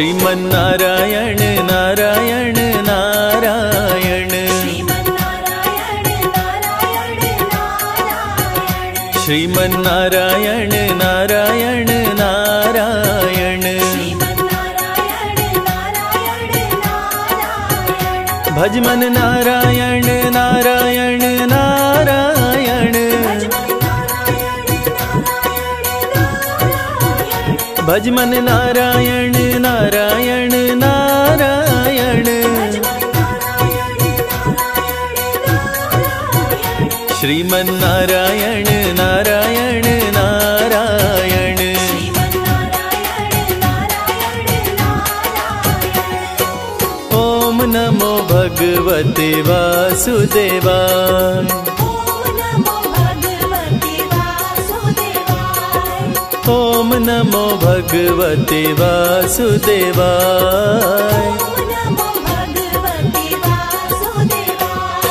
श्रीमन नारायण नारायण नारायण श्रीमन नारायण नारायण नारायण भज मन नारायण नारायण नारायण भज मन नारायण नारायण नारायण श्रीमन नारायण नारायण नारायण ॐ नमो भगवते वासुदेवाय ॐ नमो भगवते वासुदेवाय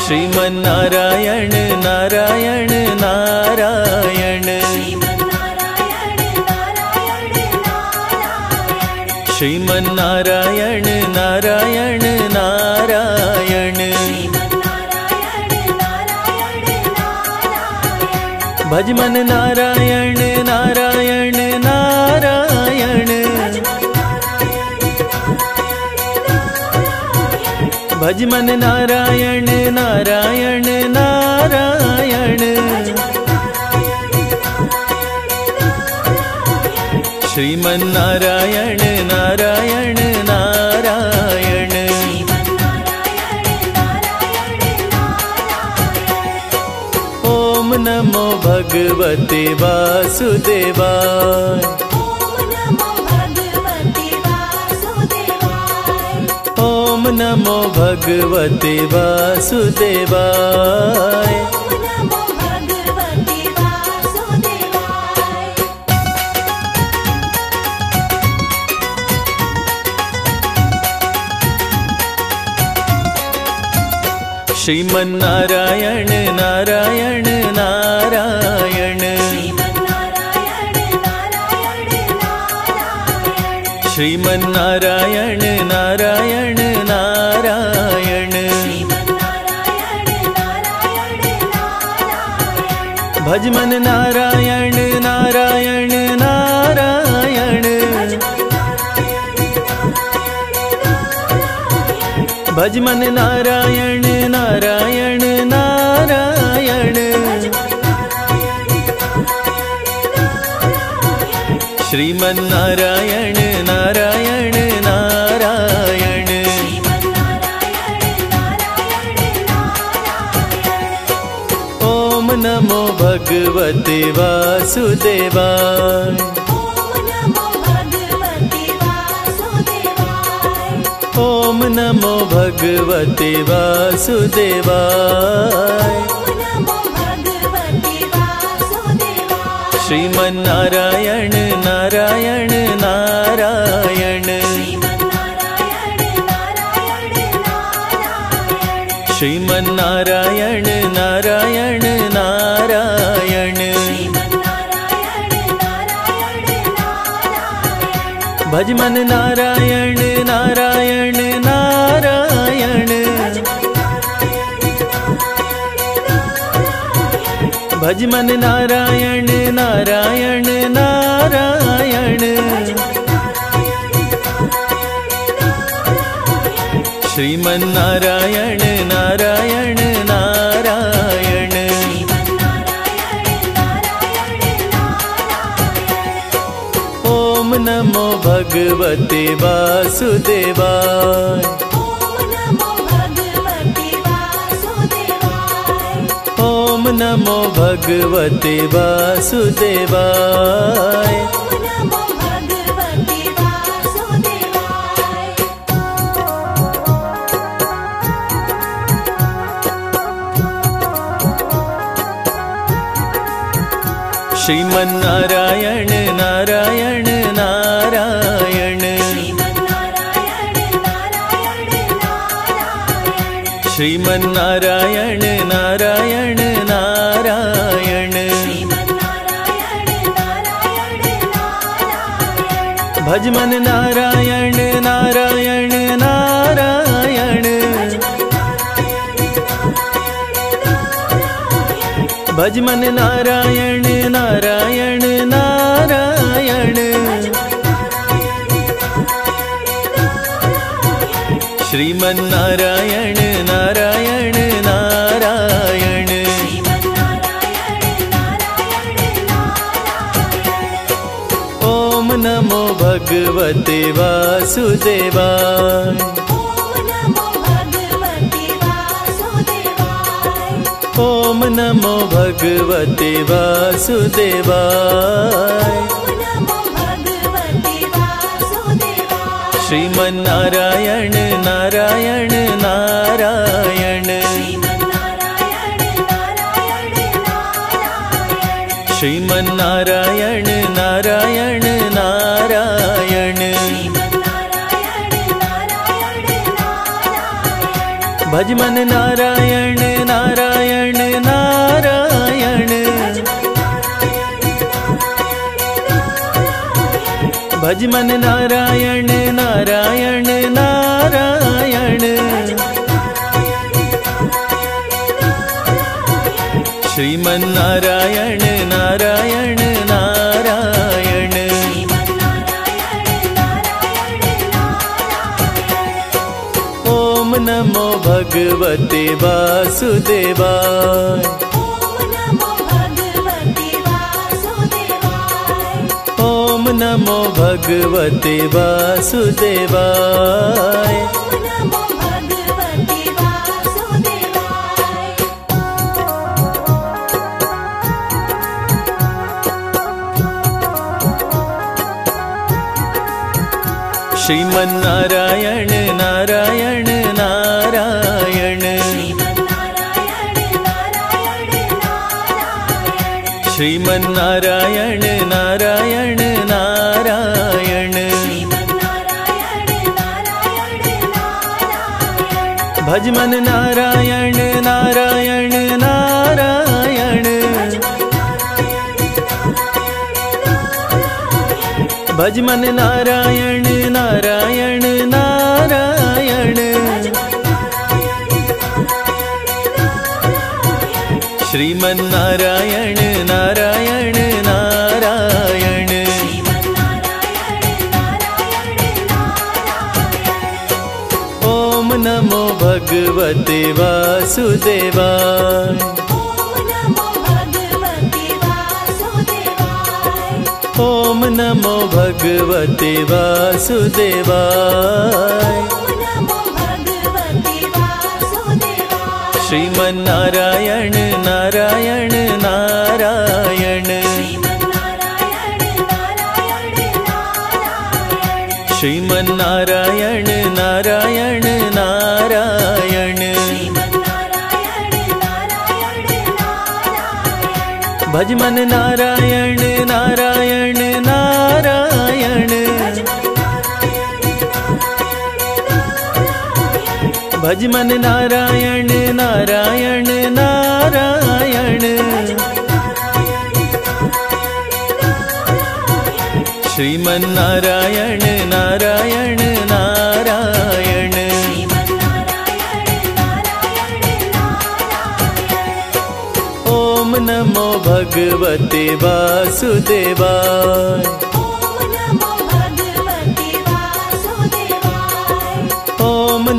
श्रीमन नारायण नारायण नारायण श्रीमन नारायण नारायण नारायण भज मन नारायण नारायण नारायण भज मन नारायण नारायण नारायण श्रीमन नारायण नारायण नारायण ॐ नमो भगवते वासुदेवाय ॐ नमो भगवते वासुदेवाय श्रीमन नारायण नारायण नारायण श्रीमन नारायण नारायण नारायण भज मन नारायण नारायण नारायण भज मन नारायण नारायण नारायण श्रीमन नारायण नारायण नारायण ॐ नमो भगवते वासुदेवाय ॐ नमो भगवते वासुदेवाय श्रीमन नारायण नारायण नारायण श्रीमन नारायण नारायण नारायण भज मन नारायण नारायण नारायण भज मन नारायण नारायण नारायण श्रीमन नारायण नारायण नारायण ॐ नमो भगवते वासुदेवाय ॐ नमो भगवते वासुदेवाय श्रीमन नारायण नारायण नारायण श्रीमन नारायण नारायण नारायण भज मन नारायण भज मन नारायण नारायण नारायण। श्रीमन नारायण नारायण नारायण। ॐ नमो भगवते वासुदेवाय। ॐ नमो भगवते वासुदेवाय। श्रीमन नारायण नारायण नारायण। श्रीमन नारायण नारायण नारायण। भज मन नारायण नारायण नारायण। भज मन नारायण नारायण नारायण। श्रीमन नारायण नारायण नारायण। ॐ नमो भगवते वासुदेवाय। ॐ नमो भगवते वासुदेवाय। श्रीमन नारायण नारायण नारायण। श्रीमन नारायण नारायण नारायण। भज मन नारायण नारायण नारायण। भज मन नारायण नारायण नारायण। श्रीमन नारायण नारायण नारायण। ॐ नमो भगवते वासुदेवाय। ॐ नमो भगवते वासुदेवाय। श्रीमन नारायण नारायण नारायण। श्रीमन नारायण नारायण नारायण। भज मन नारायण नारायण नारायण। भज मन नारायण नारायण नारायण। श्रीमन नारायण नारायण नारायण। ॐ नमो भगवते वासुदेवाय। ॐ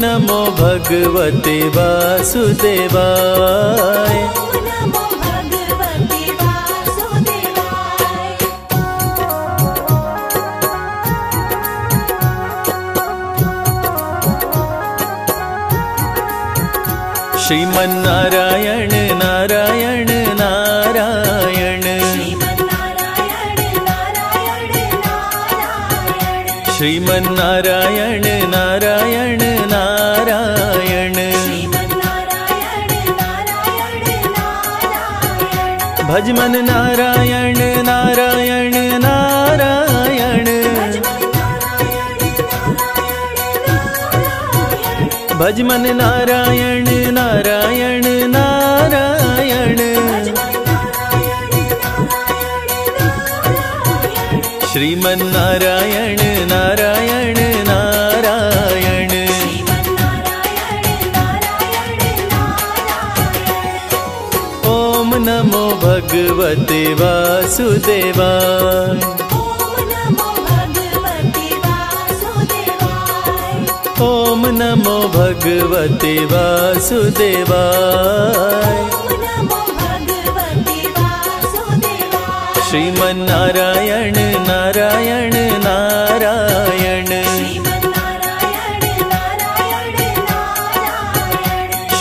नमो भगवते वासुदेवाय। श्रीमन नारायण नारायण नारायण। श्रीमन नारायण नारायण नारायण। भज मन नारायण नारायण नारायण। भज मन नारायण नारायण नारायण। श्रीमन नारायण नारायण नारायण। ॐ नमो भगवते वासुदेवाय। ॐ नमो भगवते वासुदेवाय। श्रीमन नारायण नारायण नारायण,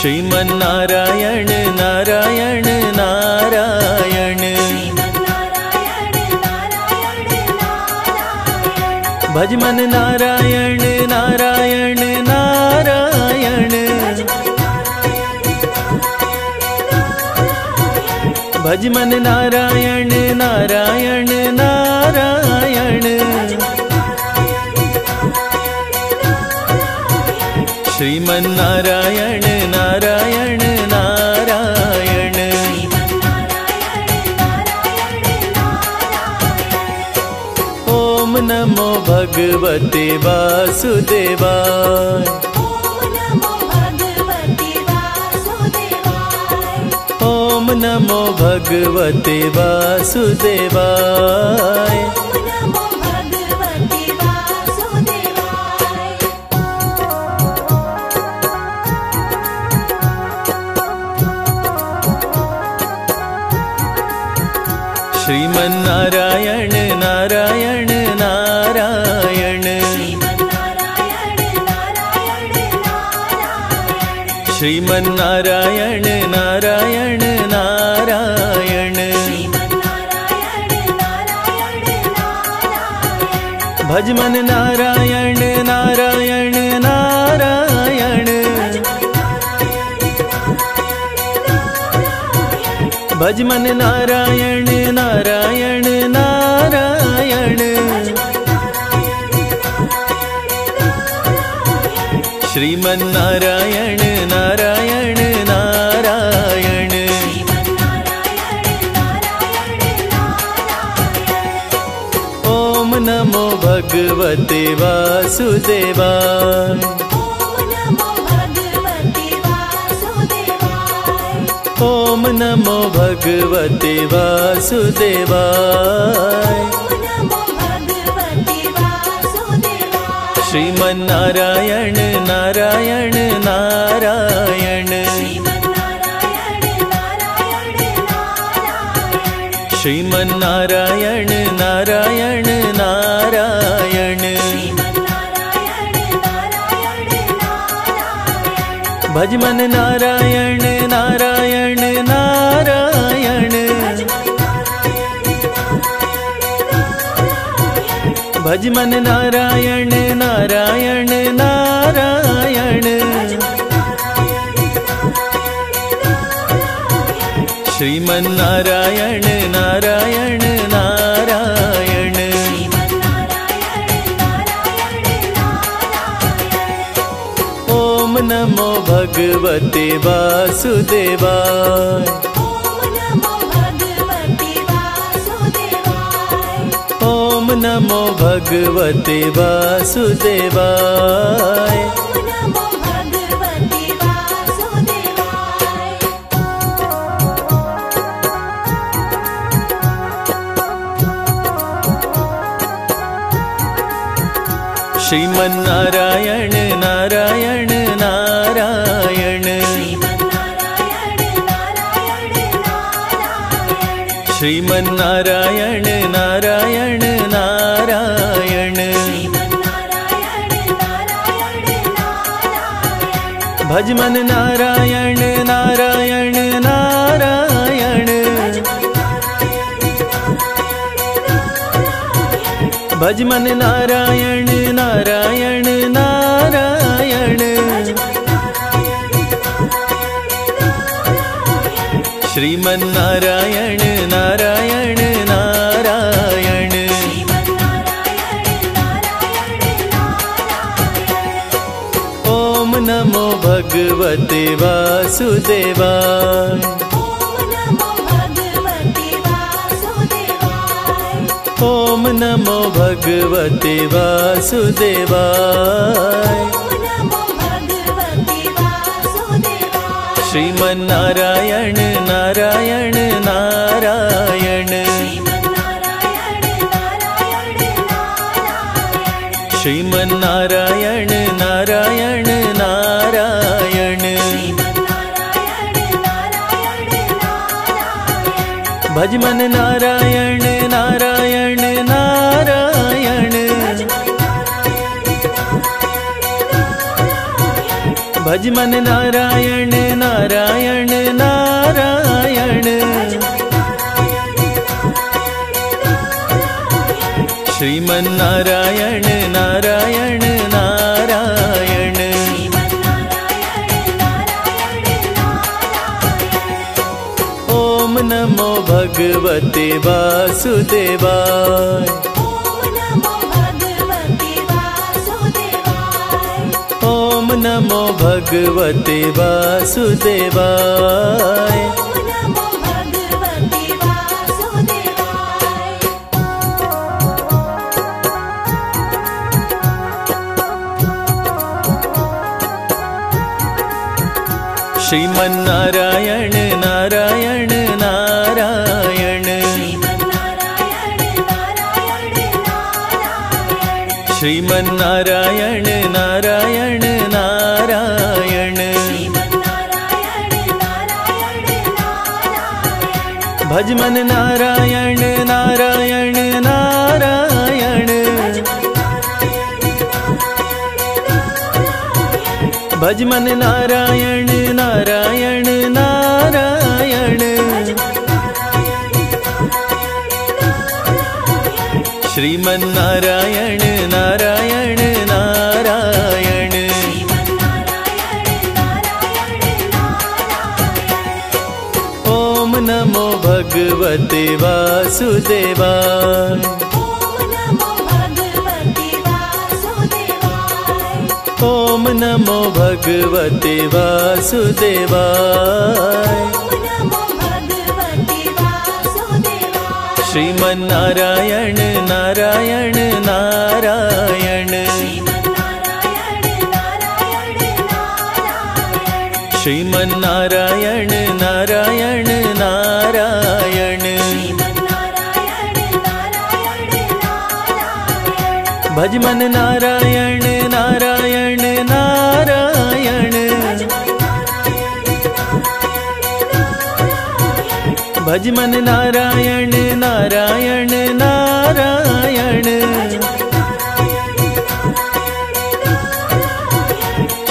श्रीमन नारायण नारायण नारायण, भज मन नारायण नारायण नारायण, भज मन नारायण नारायण नारायण, श्रीमन नारायण नारायण नारायण। ॐ नमो भगवते वासुदेवाय। ॐ नमो भगवते वासुदेवाय। श्रीमन नारायण नारायण नारायण, श्रीमन नारायण नारायण नारायण, भज मन नारायण नारायण नारायण, भज मन नारायण नारायण नारायण, श्रीमन नारायण नारायण नारायण। ॐ नमो भगवते वासुदेवाय। ॐ नमो भगवते वासुदेवाय। श्रीमन नारायण नारायण नारायण, श्रीमन नारायण नारायण नारायण, भज मन नारायण नारायण नारायण, भज मन नारायण नारायण नारायण, श्रीमन नारायण नारायण नारायण। ॐ नमो भगवते वासुदेवाय। ॐ नमो भगवते वासुदेवाय। श्रीमन नारायण नारायण नारायण, श्रीमन नारायण नारायण नारायण, भज मन नारायण नारायण नारायण, भज मन नारायण नारायण नारायण, श्रीमन नारायण नारायण नारायण। ॐ नमो भगवते वासुदेवाय। ॐ नमो भगवते वासुदेवाय। श्रीमन नारायण नारायण नारायण। भज मन नारायण नारायण नारायण, भज मन नारायण नारायण नारायण। श्रीमन नारायण नारायण नारायण, ॐ नमो भगवते वासुदेवाय, ॐ नमो भगवते वासुदेवाय। श्रीमन नारायण नारायण नारायण, श्रीमन नारायण नारायण नारायण, भज मन नारायण नारायण नारायण, भज मन नारायण नारायण नारायण। श्रीमन नारायण नारायण नारायण, ॐ नमो भगवते वासुदेवाय, ॐ नमो भगवते वासुदेवाय। श्रीमन नारायण नारायण नारायण, श्रीमन नारायण नारायण नारायण, भज मन नारायण नारायण नारायण, भज मन नारायण नारायण नारायण।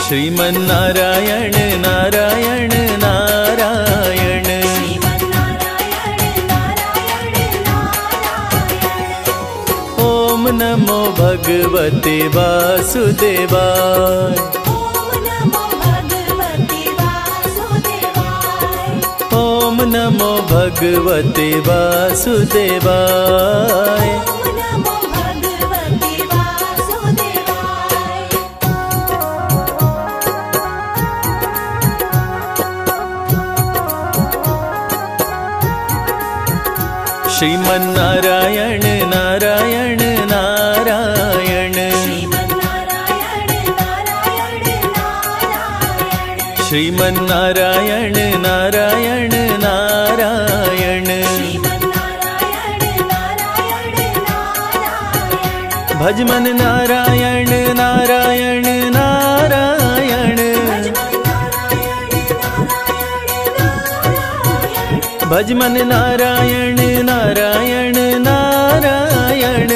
श्रीमन नारायण नारायण नारायण, ॐ नमो भगवते वासुदेवाय, ॐ नमो भगवते वासुदेवाय। श्रीमन नारायण नारायण नारायण, श्रीमन नारायण नारायण नारायण, भज मन नारायण नारायण नारायण, भज मन नारायण नारायण नारायण।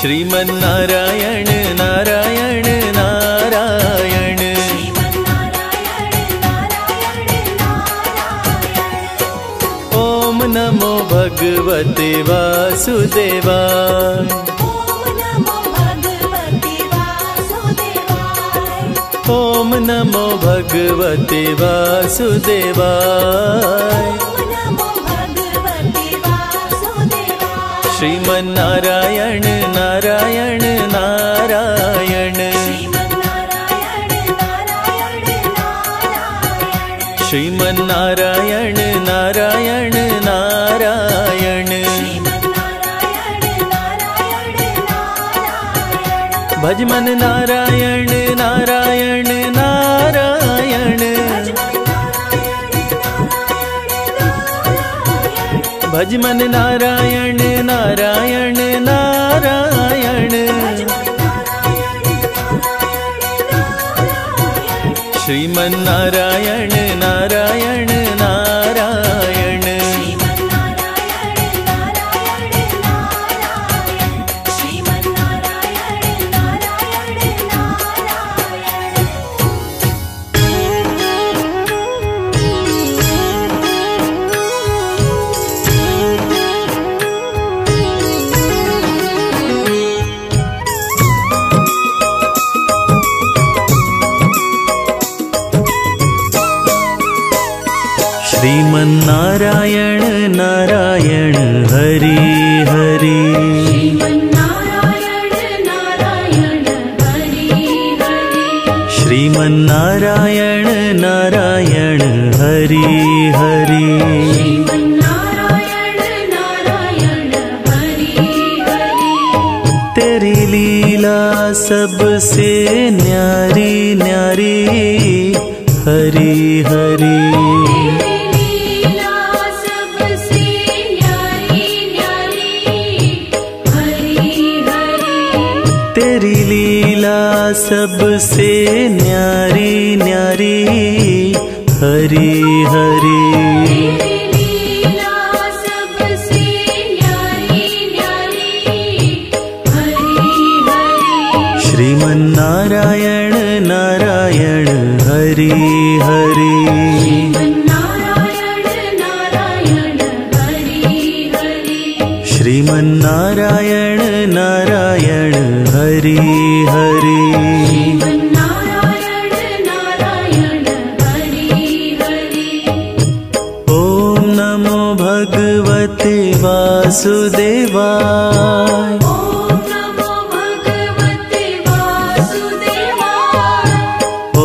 श्रीमन नारायण नारायण नारायण, ॐ नमो भगवते वासुदेवाय, ॐ नमो भगवते वासुदेवाय। श्रीमन नारायण नारायण नारायण, श्रीमन नारायण नारायण नारायण, भज मन नारायण नारायण नारायण, भज मन नारायण नारायण नारायण। श्रीमन नारायण नारायण नारायण, श्रीमन नारायण नारायण नारायण, श्रीमन नारायण नारायण श्रीमन नारायण नारायण हरि हरि, श्रीमन नारायण नारायण हरि हरि, श्रीमन नारायण नारायण हरि हरि, श्रीमन नारायण नारायण हरि हरि। तेरी लीला सबसे न्यारी न्यारी हरि हरि, सबसे न्यारी न्यारी हरि हरि, लीला सबसे न्यारी न्यारी हरि हरि, श्रीमन नारायण नारायण हरि हरि, श्रीमन नारायण नारायण हरि हरि, श्रीमन नारायण नारायण हरि हरि, श्रीमन नारायण नारायण हरि हरि। ॐ नमो भगवते वासुदेवाय, ॐ नमो भगवते वासुदेवाय, ॐ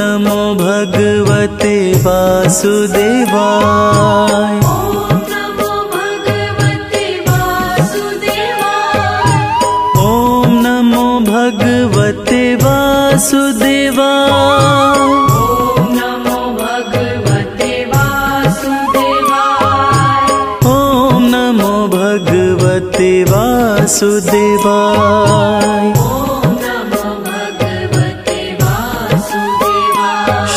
नमो भगवते वासुदेवाय, वासुदेवाय। ॐ नमो भगवते वासुदेवाय, ॐ नमो भगवते वासुदेवाय, ॐ नमो भगवते वासुदेवाय,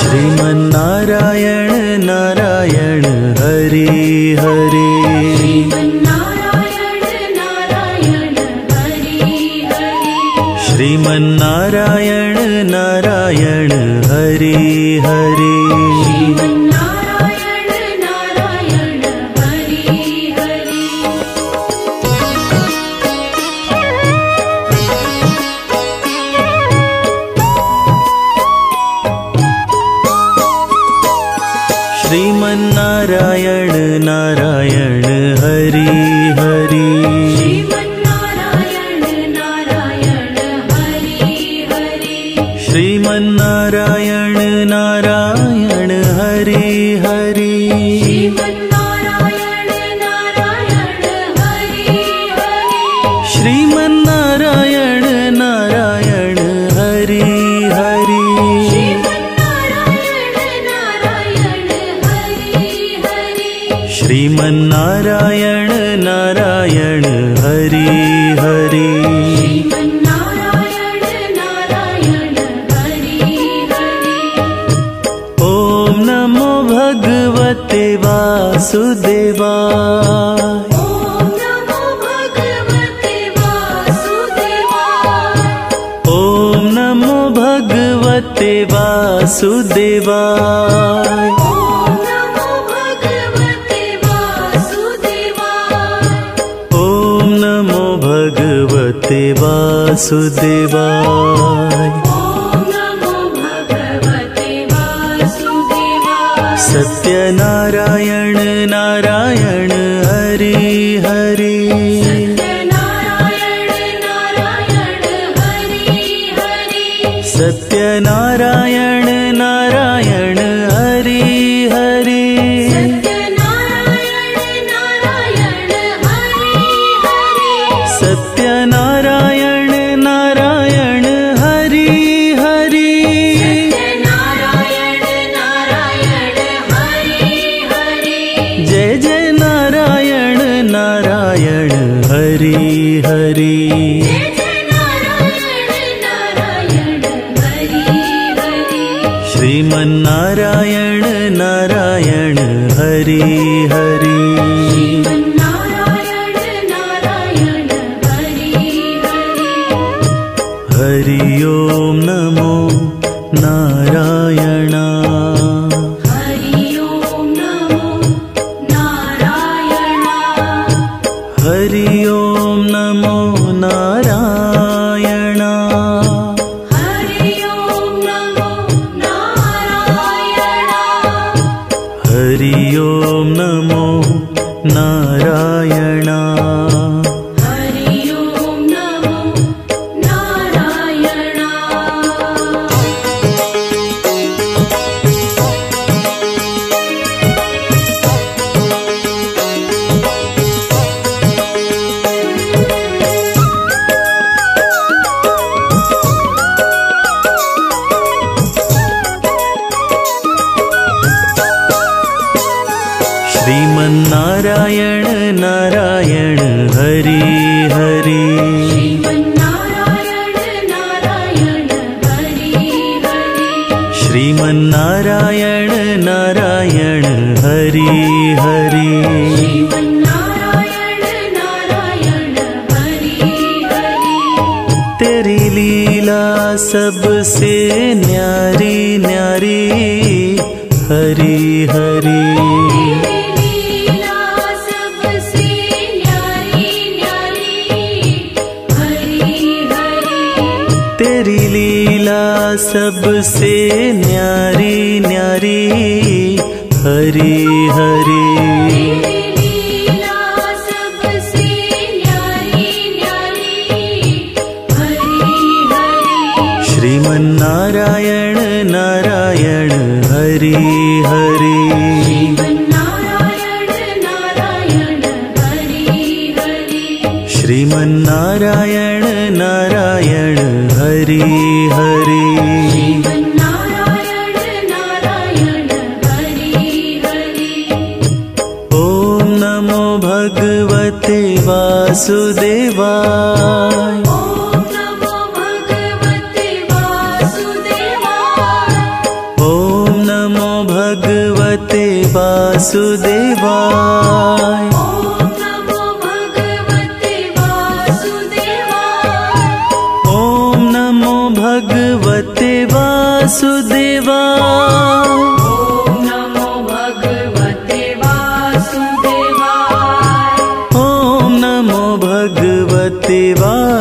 श्रीमन नारायण नारायण हरि हरि, श्रीमन नारायण नारायण हरि हरि, श्रीमन नारायण नारायण हरि हरि, श्रीमन नारायण नारायण हरि हरि। श्रीमन नारायण नारायण हरि हरि, श्रीमन नारायण नारायण हरि हरि, श्रीमन नारायण नारायण हरि हरि, श्रीमन नारायण नारायण हरि हरि, श्रीमन नारायण नारायण हरि हरि, श्रीमन नारायण नारायण हरि हरि। वासुदेवाय, ॐ नमो भगवते वासुदेवाय, ॐ नमो भगवते वासुदेवाय, ॐ नमो भगवते वासुदेवाय, ॐ नमो भगवते वासुदेवाय। सत्यनारायण नारायण हरि हरि, सत्यनारायण नारायण हरि हरि, सत्यनारायण नारायण हरि हरि, सत्यनारायण नारायण हरि हरि, सत्यनारायण नारायण हरि हरि, हरि हरि। श्री श्रीमन नारायण नारायण हरि हरि। श्रीमन नारायण नारायण हरि हरि। हरि ॐ नमो नारायण। हरि ॐ नमो नारायण। हरि ॐ नमो नारायण। हरि ॐ नमो नारायण। हरि ॐ नमो नारायण। श्रीमन नारायण नारायण हरि हरि। श्रीमन नारायण नारायण हरि हरि। श्रीमन नारायण नारायण हरि हरि। श्रीमन नारायण नारायण हरि हरि। तेरी लीला सबसे न्यारी न्यारी हरि हरि। तेरी लीला सबसे न्यारी न्यारी हरि हरि। तेरी लीला सबसे न्यारी न्यारी हरि हरि। श्रीमन नारायण नारायण हरि हरि। श्रीमन नारायण नारायण हरि हरि। श्रीमन नारायण नारायण हरि हरि। श्रीमन नारायण नारायण हरि हरि। ॐ नमो भगवते वासुदेवाय। ॐ नमो भगवते वासुदेवाय। ॐ नमो भगवते वासुदेवाय। वासुदेवाय। ॐ नमो भगवते वासुदेवाय। ॐ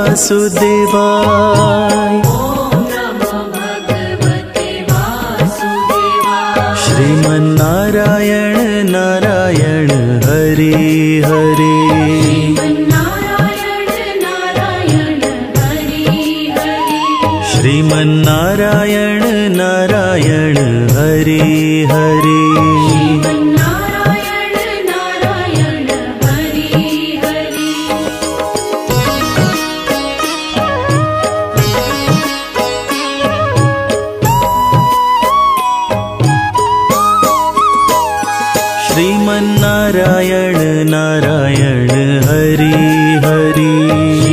नमो भगवते वासुदेवाय। ॐ नमो भगवते वासुदेवाय।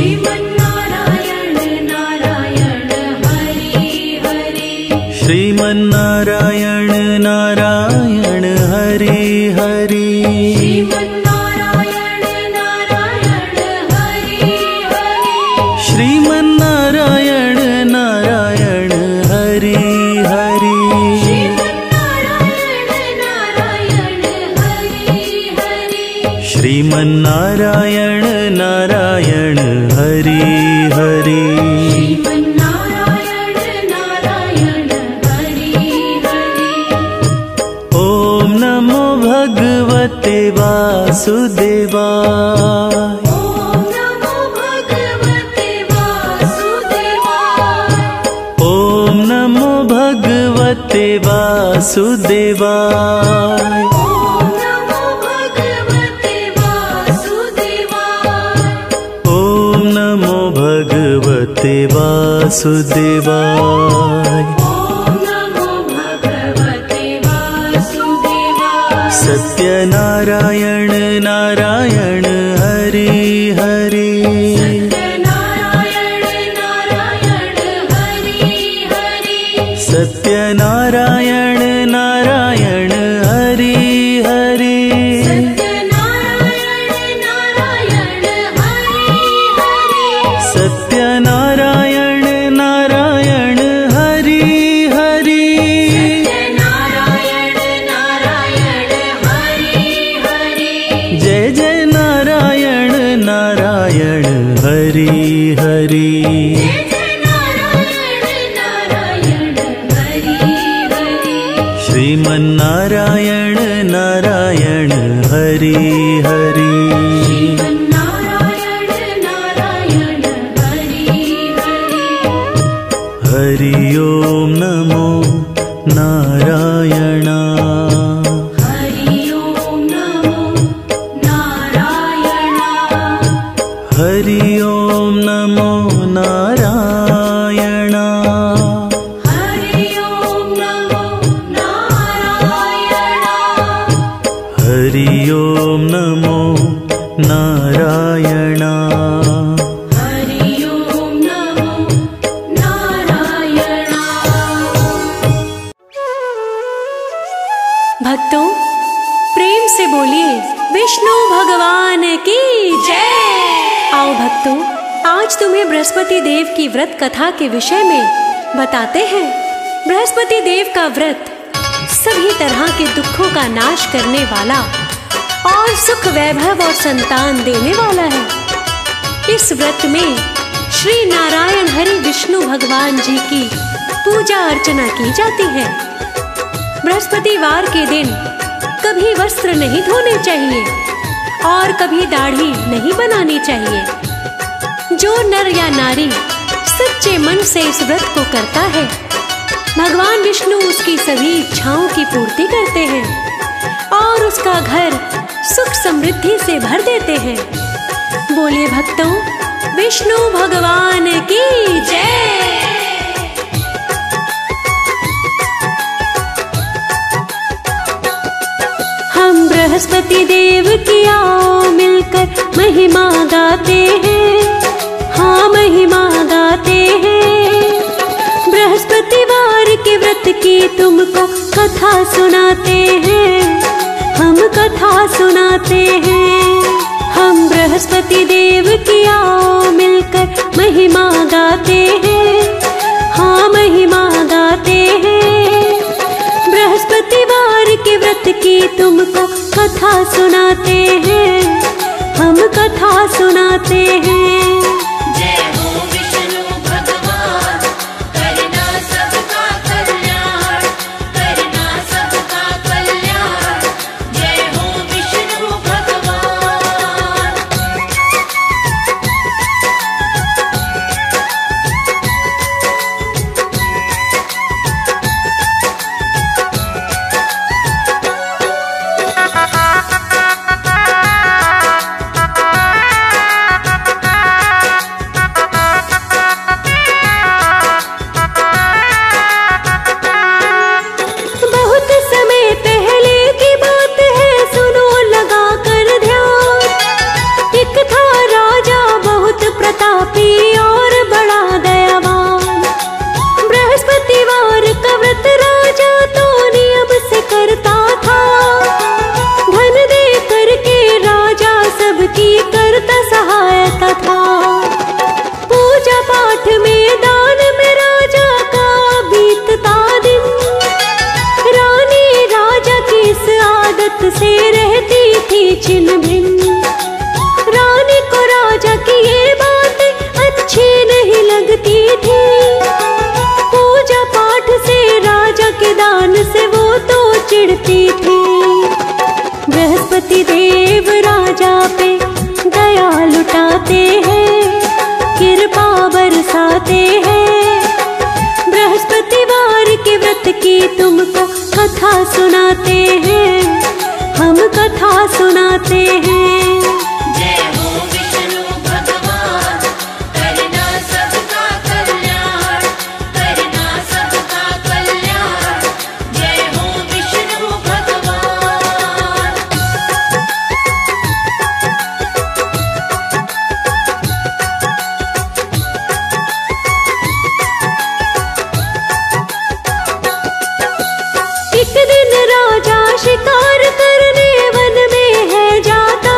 श्रीमन नारायण नारायण हरि हरि। श्रीमन नारायण नारायण हरि हरि। श्रीमन नारायण नारायण हरि हरि। श्रीमन नारायण नारायण हरि हरि। श्रीमन नारायण नारायण हरि हरि। श्रीमन नारायण नारायण हरि हरि। श्रीमन नारायण नारायण हरि हरि। श्रीमन नारायण नारायण हरि हरि। श्रीमन नारायण नारायण हरि हरि। वासुदेवाय। ॐ नमो भगवते वासुदेवाय। ॐ नमो भगवते वासुदेवाय। ॐ नमो भगवते वासुदेवाय। ॐ नमो भगवते वासुदेवाय। सत्यनारायण नारायण हरि हरि। सत्यनारायण नारायण हरि हरि। सत्यनारायण सत्य नारायण नारायण हरि हरि नारायण नारायण हरि हरि जय जय नारायण नारायण हरि हरि नारायण नारायण श्रीमन नारायण नारायण हरि हरि हरि ओम नमो नारायण हरि ओम नमो नारायण हरि ओम नमो नारायण हरि ओम नमो नारायण हरि ओम नमो नारायण भक्तों प्रेम से बोलिए विष्णु भगवान की जय। आओ भक्तों, आज तुम्हें बृहस्पति देव की व्रत कथा के विषय में बताते हैं। बृहस्पति देव का व्रत सभी तरह के दुखों का नाश करने वाला और सुख वैभव और संतान देने वाला है। इस व्रत में श्री नारायण हरि विष्णु भगवान जी की पूजा अर्चना की जाती है। बृहस्पतिवार के दिन कभी वस्त्र नहीं धोने चाहिए और कभी दाढ़ी नहीं बनानी चाहिए। जो नर या नारी सच्चे मन से इस व्रत को करता है, भगवान विष्णु उसकी सभी इच्छाओं की पूर्ति करते हैं और उसका घर सुख समृद्धि से भर देते हैं। बोलिए भक्तों, विष्णु भगवान की जय। बृहस्पति देव की आओ मिलकर महिमा गाते हैं, हाँ महिमा गाते हैं। बृहस्पतिवार के व्रत की तुमको कथा सुनाते हैं, हम कथा सुनाते हैं। हम बृहस्पति देव की आओ मिलकर महिमा गाते हैं, हाँ महिमा गाते हैं। बृहस्पतिवार के व्रत की तुमको कथा सुनाते हैं, हम कथा सुनाते हैं। जय हो विष्णु भगवान, करना सबका कल्याण, करना सबका कल्याण। जय हो विष्णु भगवान। बृहस्पति देव राजा पे दया लुटाते हैं, कृपा बरसाते हैं। बृहस्पतिवार के व्रत की तुमको कथा सुनाते हैं, हम कथा सुनाते हैं। शिकार करने वन में है जाता,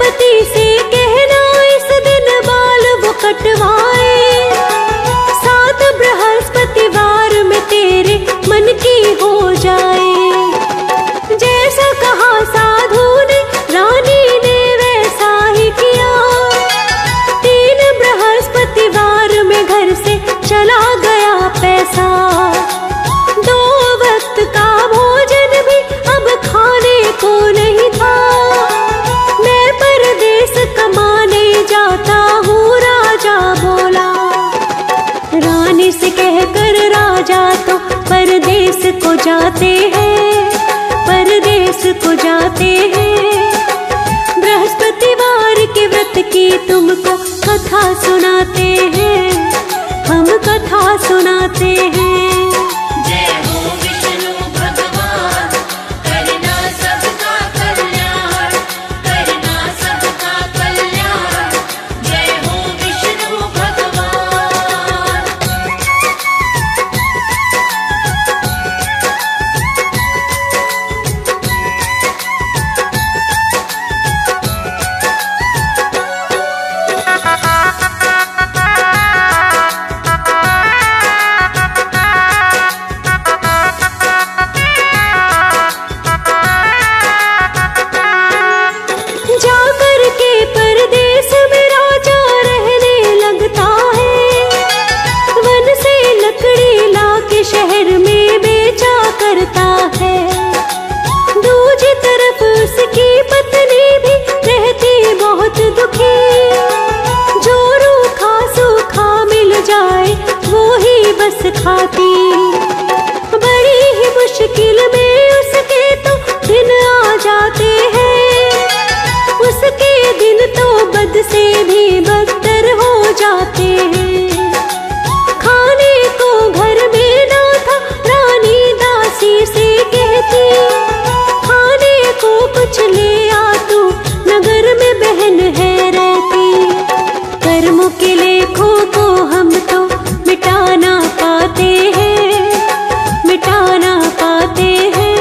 गणपति से कहना इस दिन बाल वो कटवाए। सात बृहस्पतिवार में तेरे मन की हो जाए। जैसा कहा साधु ने रानी ने वैसा ही किया। तीन बृहस्पतिवार में घर से चला गया पैसा। परदेश को जाते हैं। बृहस्पतिवार के व्रत की तुमको कथा सुनाते हैं, हम कथा सुनाते हैं। जय हो विष्णु भगवान, करना सबका कल्याण, करना सबका कल्याण। जय हो विष्णु भगवान। बड़ी ही मुश्किल में उसके तो दिन आ जाते हैं। उसके दिन तो बद से भी बदतर हो जाते हैं। खाने को घर में ना था, रानी दासी से कहती, खाने को कुछ ले आ तू, नगर में बहन है रहती। कर्म के लेखों को हम तो मिटाना पाते हैं, मिटाना पाते हैं।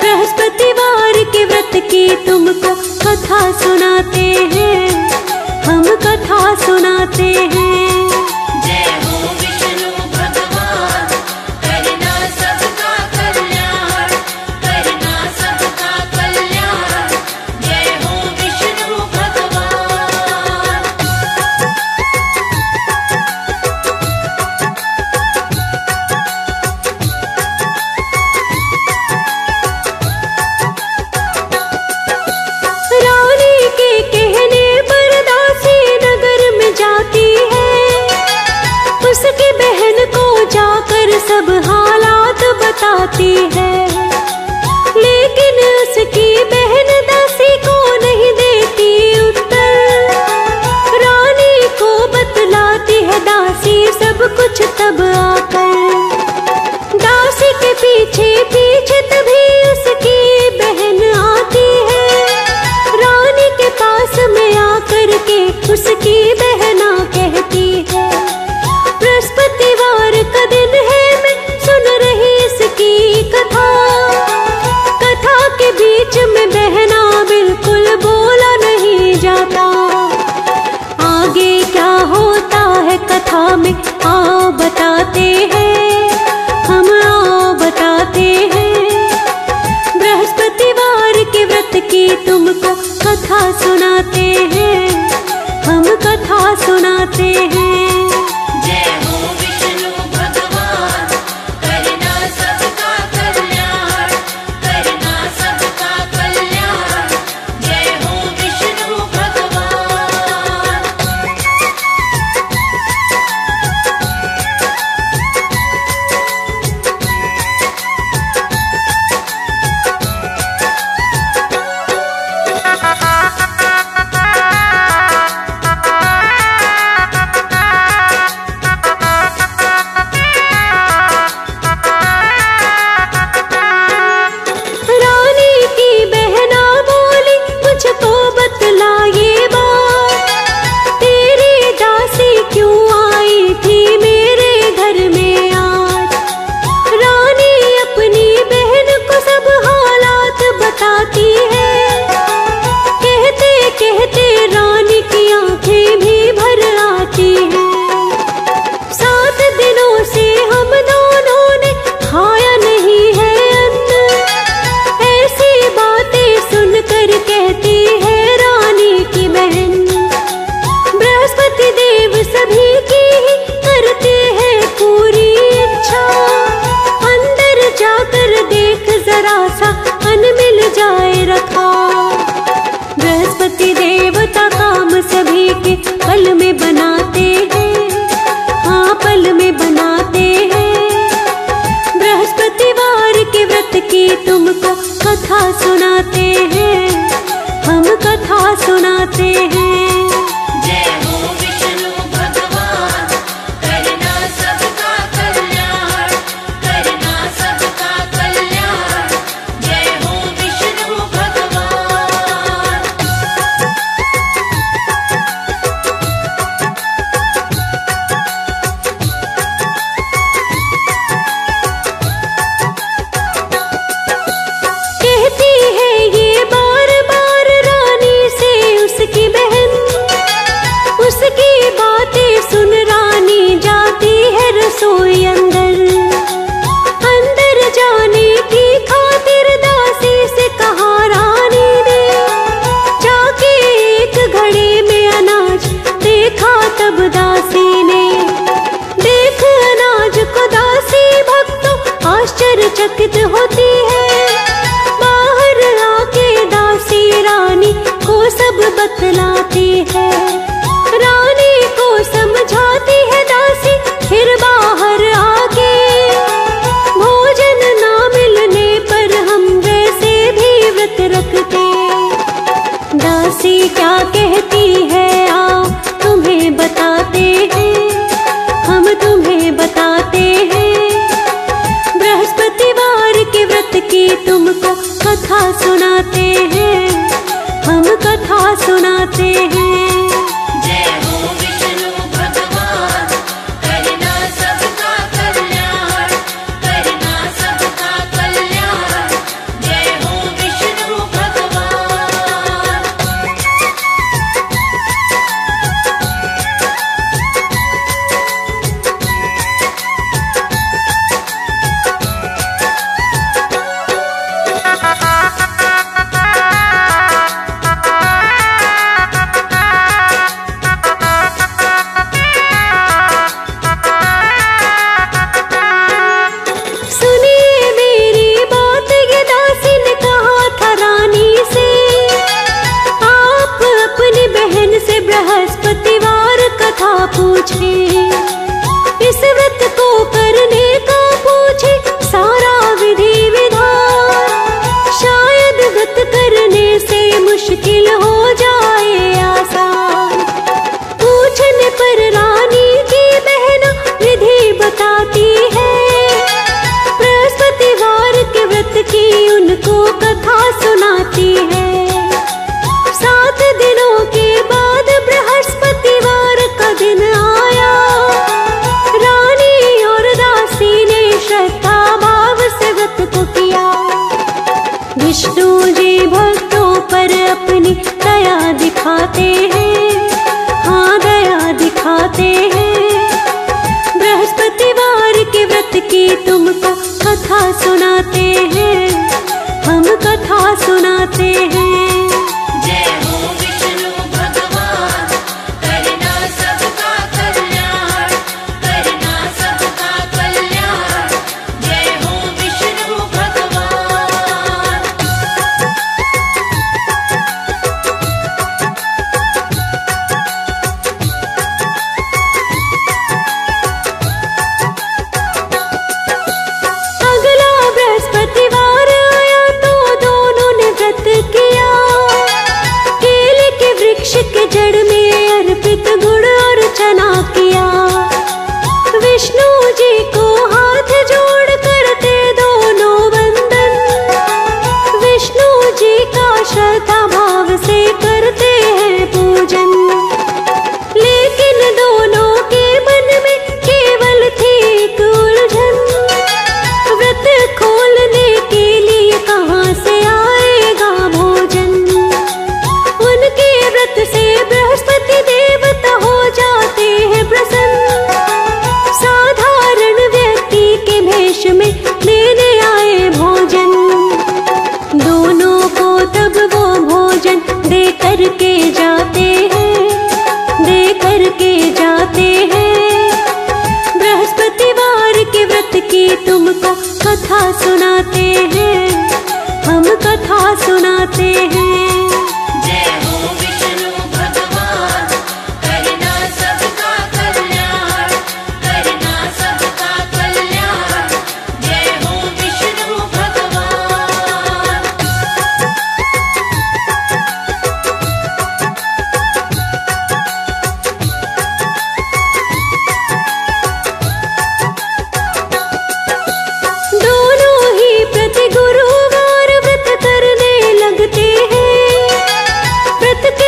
बृहस्पतिवार के व्रत की तुमको कथा सुनाते हैं, हम कथा सुनाते हैं। जय हो विष्णु भगवान, करना सबका कल्याण, करना सबका कल्याण। जय हो विष्णु भगवान। सब हालात बताती है, लेकिन उसकी बहन दासी को नहीं देती उत्तर। रानी को बतलाती है दासी सब कुछ तब आकर। दासी के पीछे पीछे तभी उसकी बहन आती है। रानी के पास में आकर के उसकी बहना कहती है, बृहस्पतिवार का दिन है, मैं सुन रही इसकी कथा। कथा के बीच में बहना बिल्कुल बोला नहीं जाता। आगे क्या होता है कथा में आओ बताते हैं, हम आओ बताते हैं। बृहस्पतिवार के व्रत की तुमको कथा सुनाते हैं, हम कथा सुनाते हैं। सरस्वती देवता काम सभी के पल में बनाते हैं, हाँ पल में बनाते हैं। बृहस्पतिवार के व्रत की तुमको कथा सुनाते हैं, हम कथा सुनाते हैं। चकित होती है बाहर आके दासी रानी को सब बतलाती है, रानी को समझाती है दासी। फिर बाहर आके भोजन ना मिलने पर हम वैसे भी व्रत रखते। दासी क्या कहती है आओ तुम्हें बताते हैं, हम तुम्हें बताते हैं। की तुमको कथा सुनाते हैं, हम कथा सुनाते हैं। सुनाते हैं, हम कथा सुनाते हैं। जय हो।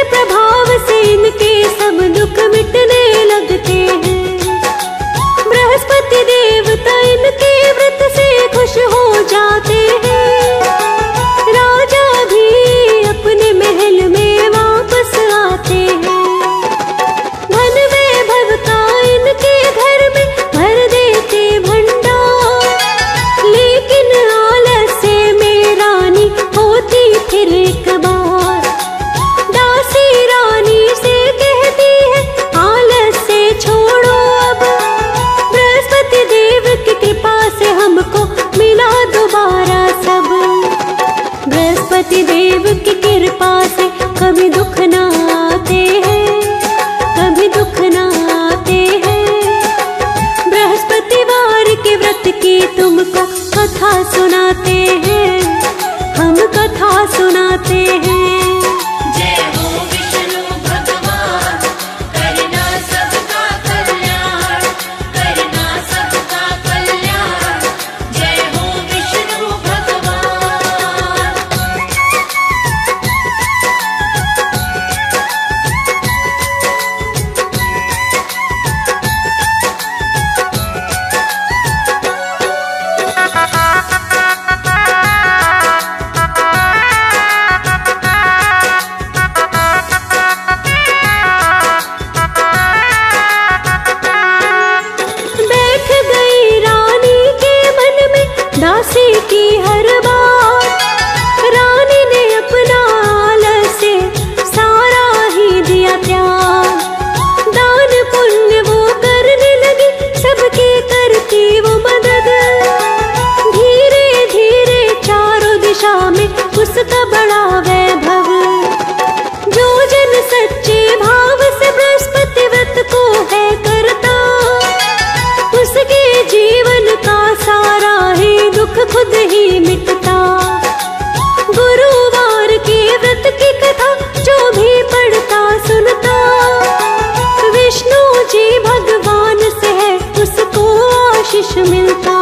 प्रभाव से इनके सब दुख मिटने लगते हैं। बृहस्पति देवता इनके व्रत से खुश हो जाते हैं। राजा भी अपने महल में वापस आते हैं। धन में भवता इनके घर में भर देते भंडार, लेकिन आलस से में रानी होती फिर एक बार। दासी रानी से कहती है आलस से छोड़ो अब, बृहस्पति देव की कृपा से हमको मिला दोबारा सब। बृहस्पति देव की कृपा से कभी दुख ना आते हैं, कभी दुख ना आते हैं। बृहस्पतिवार के व्रत की तुमको कथा सुनाते हैं, हम कथा सुनाते हैं। जय हो विष्णु भगवान, करना सबका कल्याण, करना सबका कल्याण। जय हो विष्णु भगवान। बैठ गई रानी के मन में दासी की हर बात। रानी ने अपना आलस से सारा ही दिया त्याग। दान पुण्य वो करने लगी, सबके करती वो मदद। धीरे धीरे चारों दिशा में उसका बड़ा वैभव। जो जन सच्चे भाव से बृहस्पति व्रत को है करता, उसके जीवन का सारा ही दुख खुद ही मिटता। गुरुवार के व्रत की कथा जो भी पढ़ता सुनता, विष्णु जी भगवान से है उसको आशीष मिलता।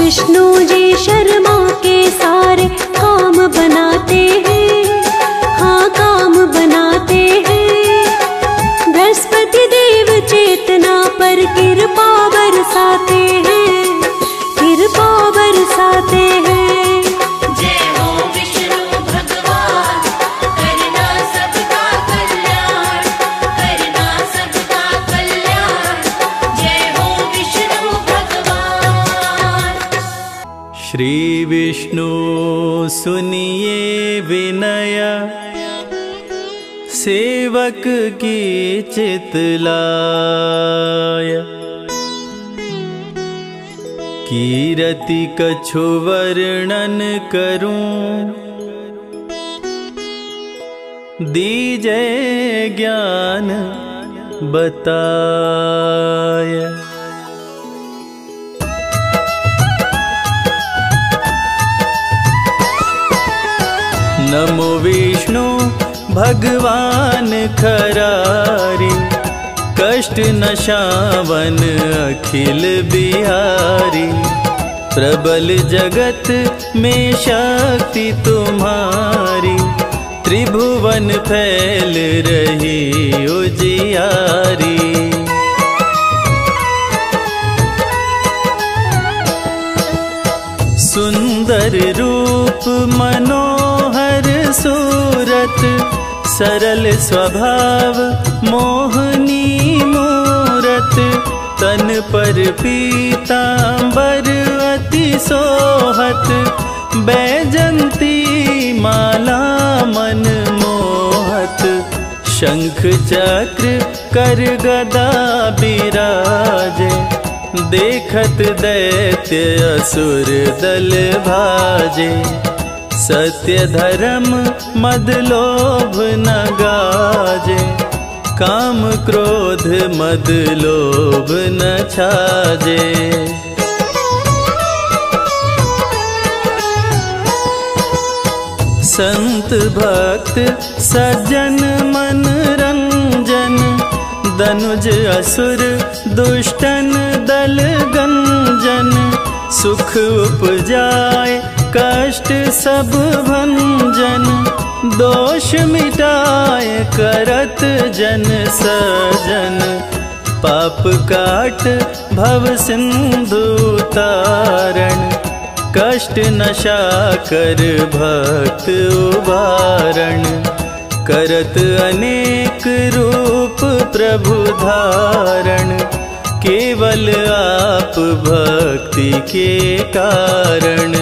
विष्णु जी शर्मा के सारे काम बनाते हैं, हाँ काम बनाते हैं। बृहस्पति देव चेतना पर कृपा बरसाते हैं, कृपा बरसाते हैं। जय हो विष्णु भगवान, करना सबका कल्याण, करना सबका कल्याण। जय हो विष्णु भगवान। श्री विष्णु सुनिए विनय, सेवक की चित लाय। कीरति कछु वर्णन करूं, दीजै ज्ञान बताय। नमो विष्णु भगवान खरारी, कष्ट नशावन अखिल बिहारी। प्रबल जगत में शक्ति तुम्हारी, त्रिभुवन फैल रही उजियारी। सुंदर रूप मनोहर सूरत, सरल स्वभाव मोहनी मूरत। तन पर पीतांबर अति सोहत, बैजंती माला मन मोहत। शंख चक्र कर गदा बिराजे, देखत दैत्य असुर दल भाजे। सत्य धर्म मद लोभ न गाजे, काम क्रोध मद लोभ न छाजे। संत भक्त सज्जन मन रंजन, दनुज असुर दुष्टन दल गंजन। सुख उपजाए कष्ट सब भंजन, दोष मिटाए करत जन सजन। पाप काट भव सिंधु तारण, कष्ट नशा कर भक्त उबारण। करत अनेक रूप प्रभु धारण, केवल आप भक्ति के कारण।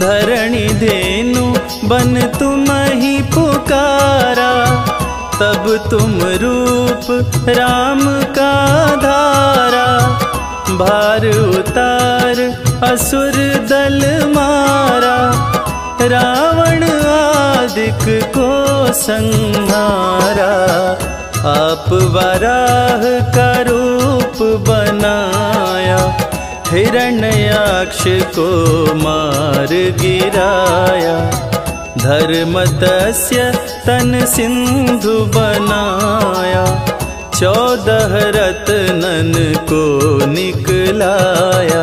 धरणी धेनु बन तुम ही पुकारा, तब तुम रूप राम का धारा। भार उतार असुर दल मारा, रावण आदिक को संहारा। आप वराह का रूप बनाया, हिरण्याक्ष को मार गिराया। धर्मतस्य तन सिंधु बनाया, 14 रत्नन को निकलाया।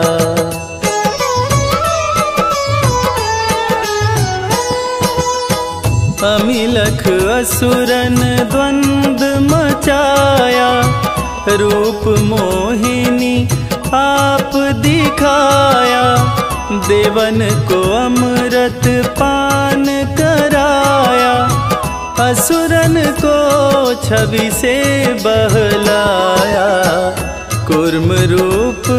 अमिलख असुरन द्वंद मचाया, रूप मोहिनी आप दिखाया। देवन को अमृत पान कराया, असुरन को छवि से बहलाया। कूर्म रूप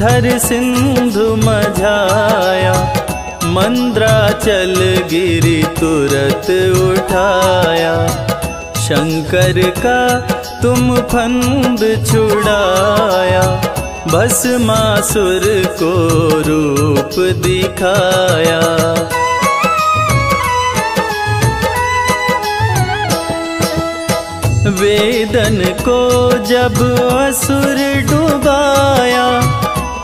धर सिंधु मझाया, मंद्राचल गिरि तुरत उठाया। शंकर का तुम फंद छुड़ाया, भस्मासुर को रूप दिखाया। वेदन को जब असुर डुबाया,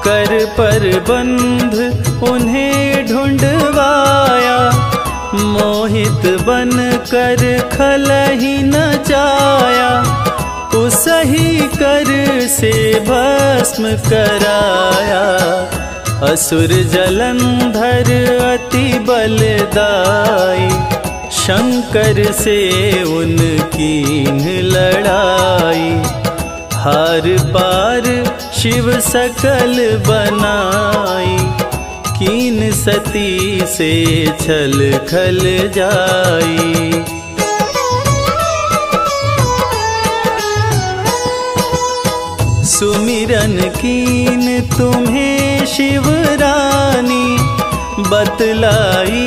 कर पर बंध उन्हें ढूंढवाया। मोहित बन कर खल ही नचाया, उसही कर से भस्म कराया। असुर जलंधर अति बलदाई, शंकर से उनकी लड़ाई। हार पार शिव सकल बनाई, कीन सती से छल खल जाई। सुमिरन कीन तुम्हें शिवरानी, बतलाई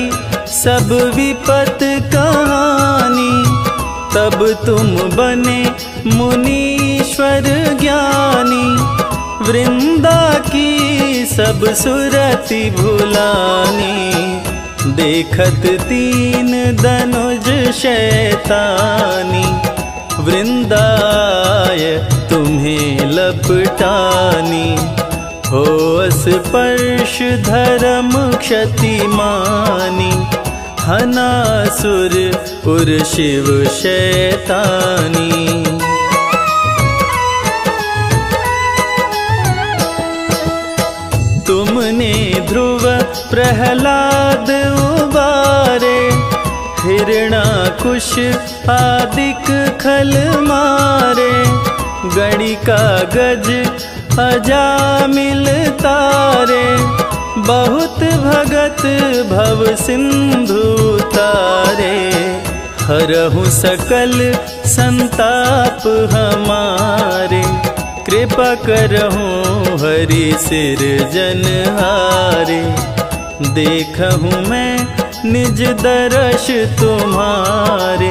सब विपत कहानी। तब तुम बने मुनीश्वर ज्ञानी, वृंदा की सब सुरति भुलानी। देखत तीन दनुज शैतानी, वृंदाय तुम्हें लपटानी। हो स्पर्श धर्म क्षति मानी, हनासुर उर शिव शैतानी। ध्रुव प्रहलाद उबारे, हिरणाकुश आदिक खल मारे। गणिका गज अजामिल तारे, बहुत भगत भव सिंधु तारे। हरहु सकल संताप हमारे, कृपा करहूँ हरि सिर जनहारे। देखहूँ मैं निज दर्श तुम्हारे,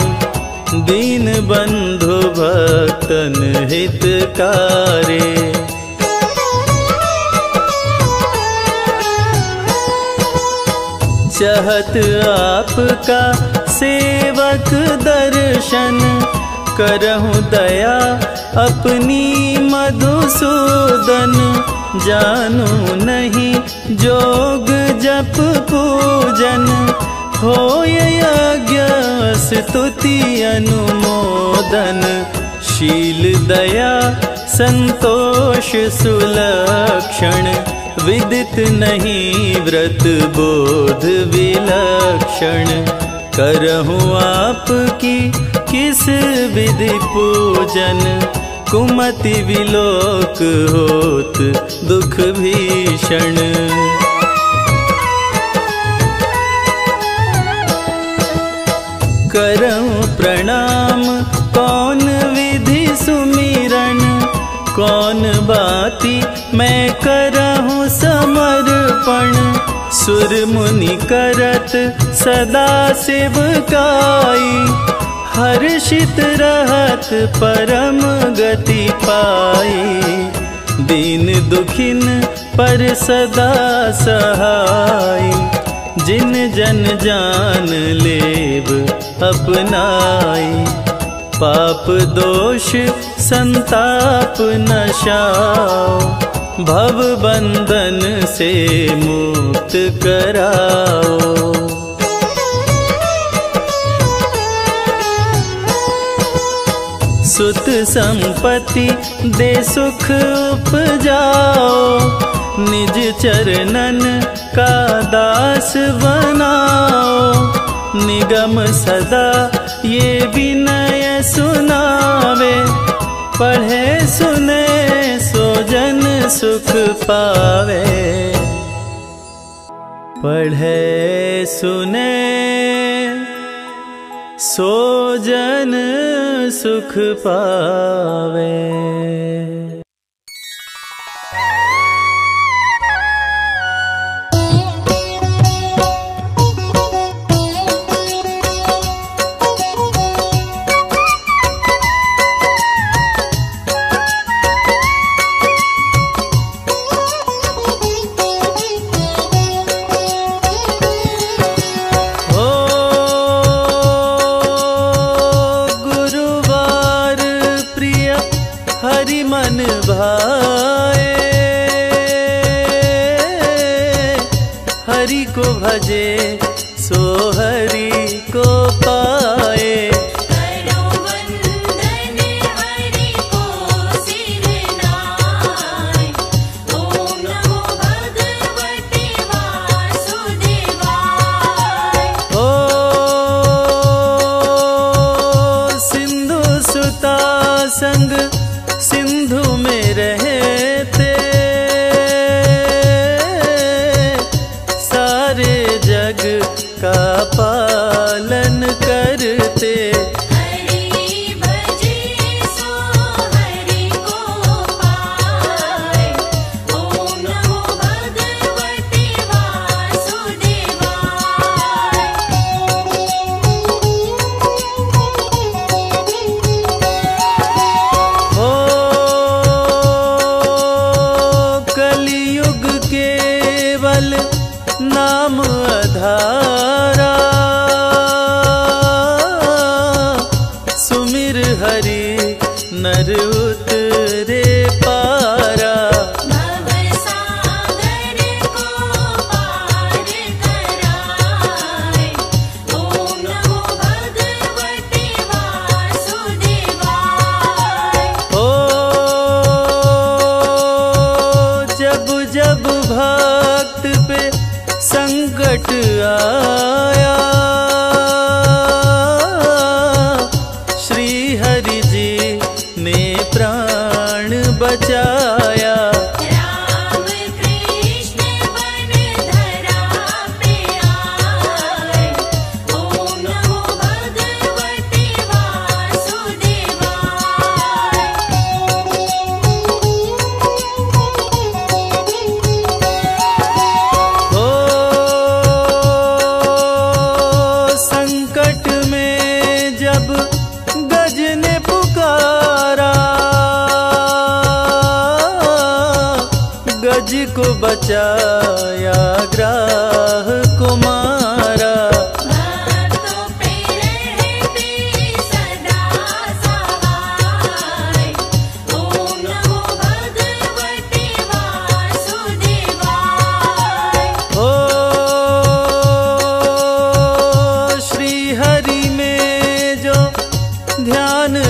दीन बंधु भक्तन हितकारे। चाहत आपका सेवक दर्शन, करहूँ दया अपनी मधुसूदन। जानू नहीं जोग जप पूजन, होय यज्ञ स्तुति अनुमोदन। शील दया संतोष सुलक्षण विदित नहीं व्रत बोध विलक्षण। करहूँ आपकी किस विधि पूजन कुमति विलोक होत दुख भीषण। करहूँ प्रणाम कौन विधि सुमिरन कौन बाती मैं करहूँ समर्पण। सुर मुनि करत सदा सेवकाई हर्षित रहत परम गति पाई। दीन दुखिन पर सदा सहाय जिन जन जान लेव अपनाई। पाप दोष संताप नशाओ भव बंधन से मुक्त कराओ। सुत संपत्ति दे सुख उपजाओ निज चरणन का दास बनाओ। निगम सदा ये विनय सुनावे पढ़े सुने सो जन सुख पावे। पढ़े सुने सो जन सुख पावे।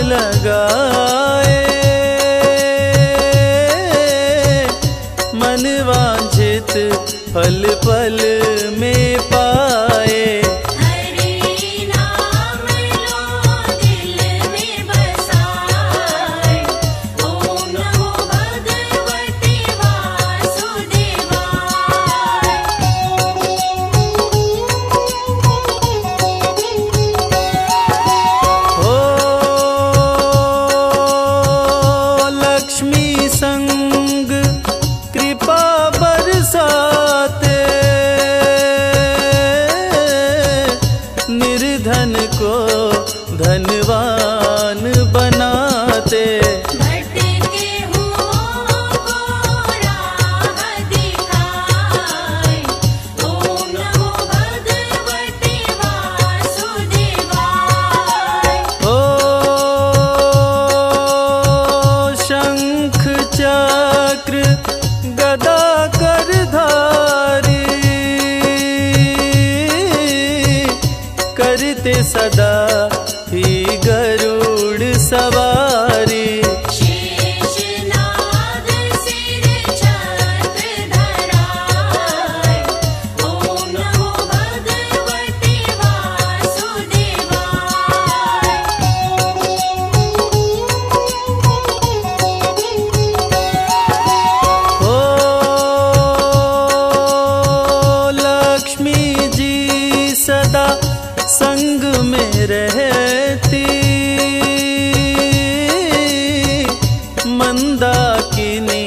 लगाए धनवान बनाते, भटके हुओं को राह दिखाए। ॐ नमो भगवते वासुदेवाय। ओ शंख चक्र गदा करधारी, करते सदा सवारी। शेषनाग सिर छत्र धराए। ॐ नमो भगवते वासुदेवाय। ओ लक्ष्मी जी सदा संग में रहती, मंदाकिनी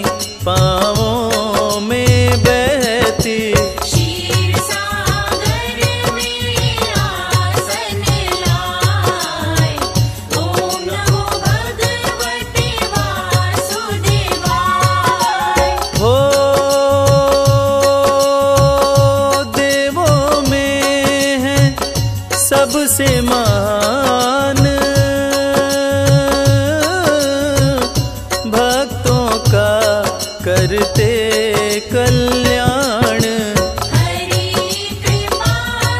पांवों में बहती। क्षीर सागर में आसन लाए। ॐ नमो भगवते वासुदेवाय। हो देवों में है सबसे महान, करते कल्याण। हरि कृपा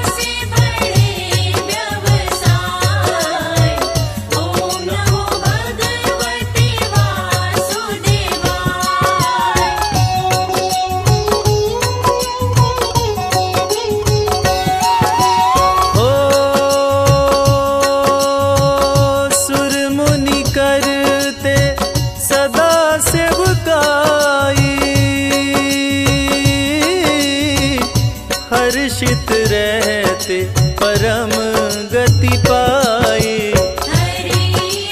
से बढ़े व्यवसाय। ॐ नमो भगवते वासुदेवाय। ओ सुर मुनि करते सदा सेवका, हर्षित रहते परम गति पाए। हरि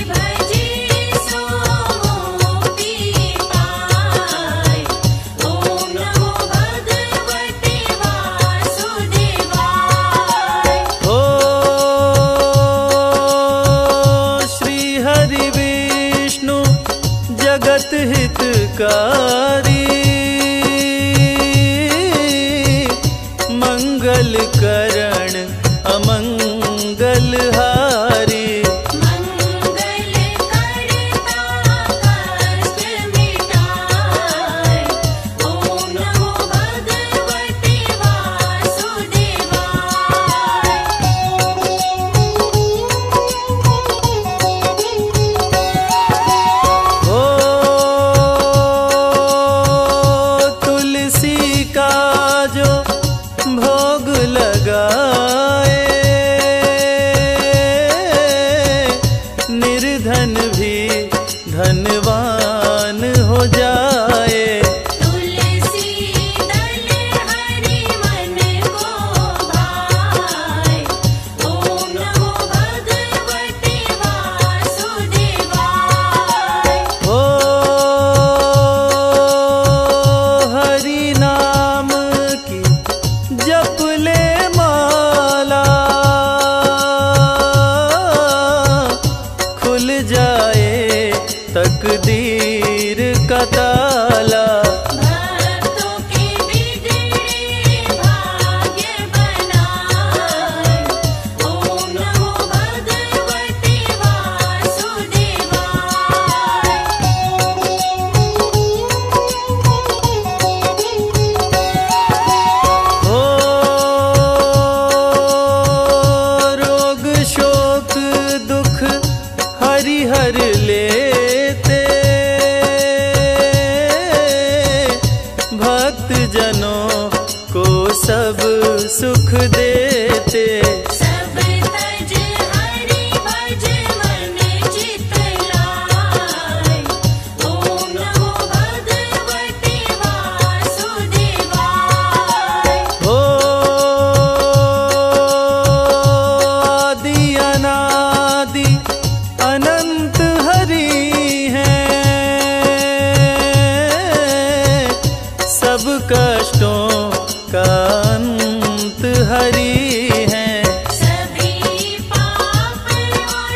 भजे सो मोक्ति पाए। ॐ नमो भगवते वासुदेवाय। ओ श्री हरि विष्णु जगत हितकारी, मंगल करण अमंगल हारी। मंगल करता कष्ट मिटाए। ॐ नमो भगवते वासुदेवाय। ओ तुलसी का जो भोग लगाए, निर्धन भी धनवान हो जाए। तुलसी दल हरि मन को भाए। ॐ नमो भगवते वासुदेवाय। ओ हरि नाम की जप ले माला, खुल जाए तकदीर का ताला। भक्तों के बिगड़े भाग्य बनाए। ॐ नमो भगवते वासुदेवाय। हर लेते भक्त जनों को सब सुख देते। सब तज हरि भज मन चित लाए। ॐ नमो भगवते वासुदेवाय। हो आदि अनादि अनंत हरि है, सब कष्टों का अंत हरि है। सभी पाप और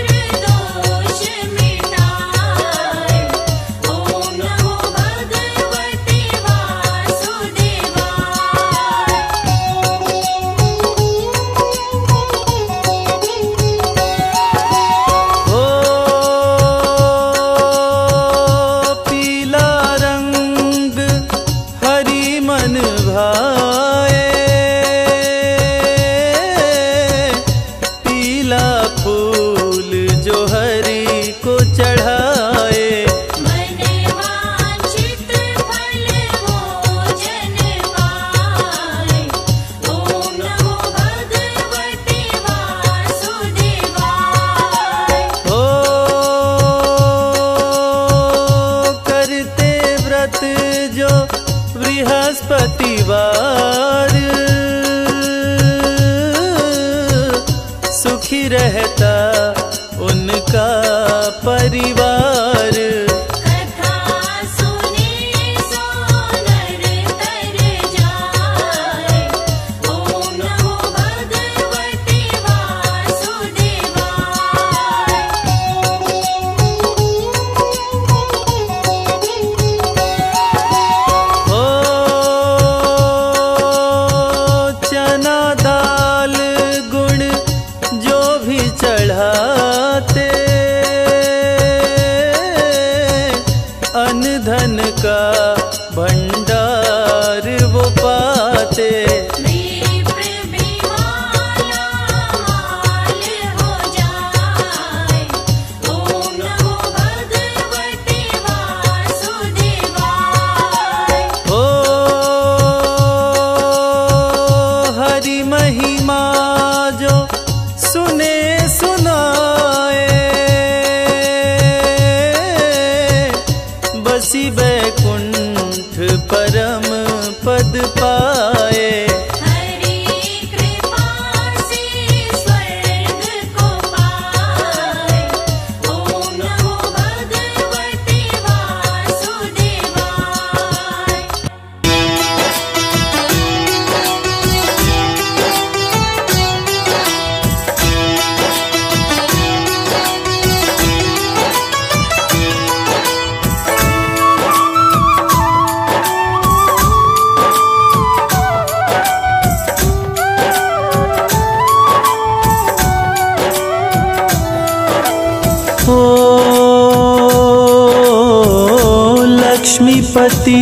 पति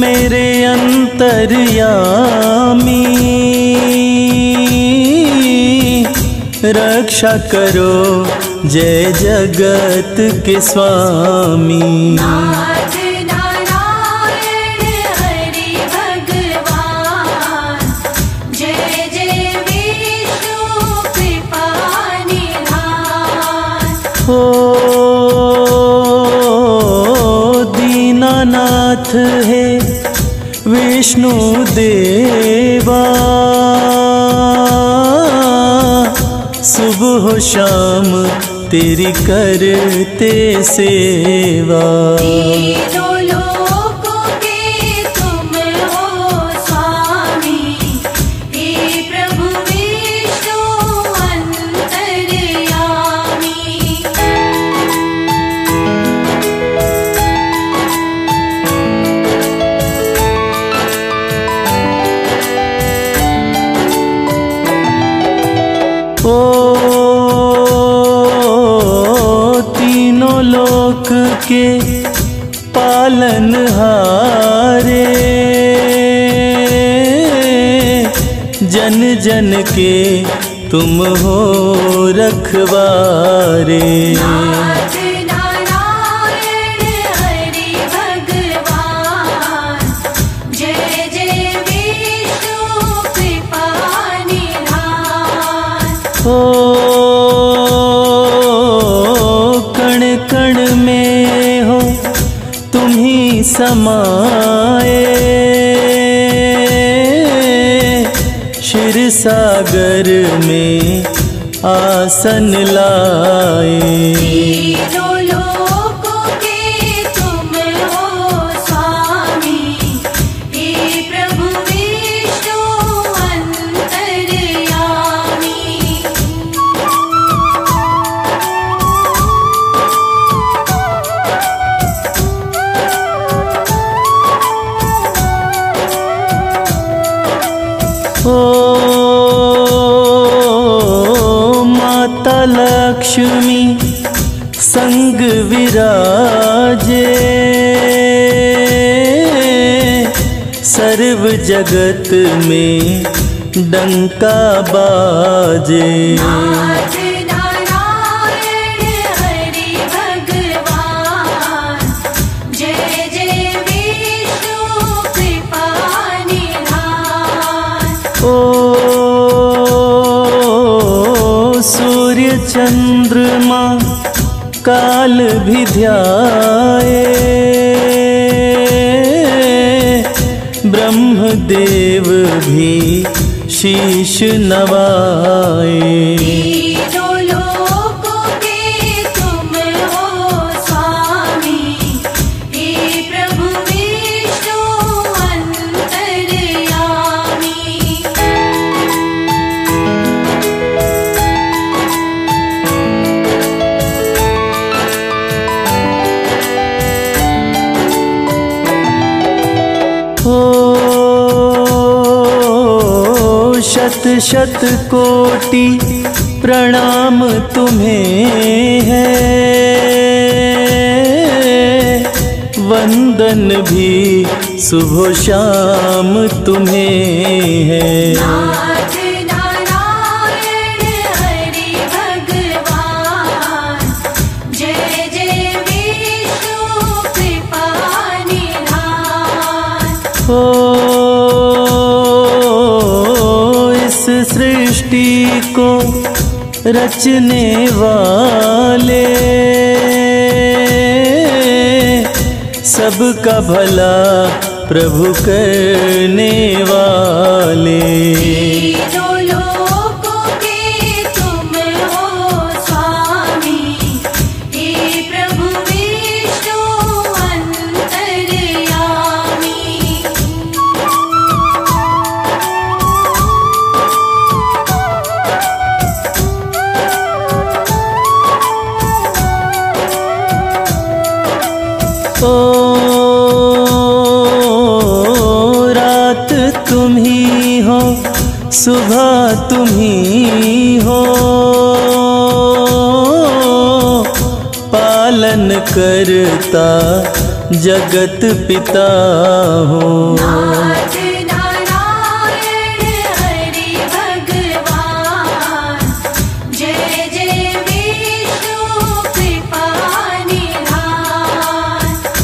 मेरे अंतर्यामी, रक्षा करो जय जगत के स्वामी। दीनानाथ है विष्णु देवा, सुबह शाम तेरी करते सेवा। के पालन हारे, जन जन के तुम हो रखवारे। समाए शिर सागर में आसन लाए। लक्ष्मी संग विराजे, सर्व जगत में डंका बाजे। चंद्रमा काल भी ध्याए, ब्रह्मदेव भी शीश नवाए। शत कोटि प्रणाम तुम्हें है, वंदन भी सुबह शाम तुम्हें है। सृष्टि को रचने वाले, सबका भला प्रभु करने वाले। सुबह तुम ही हो, पालन करता जगत पिता हो।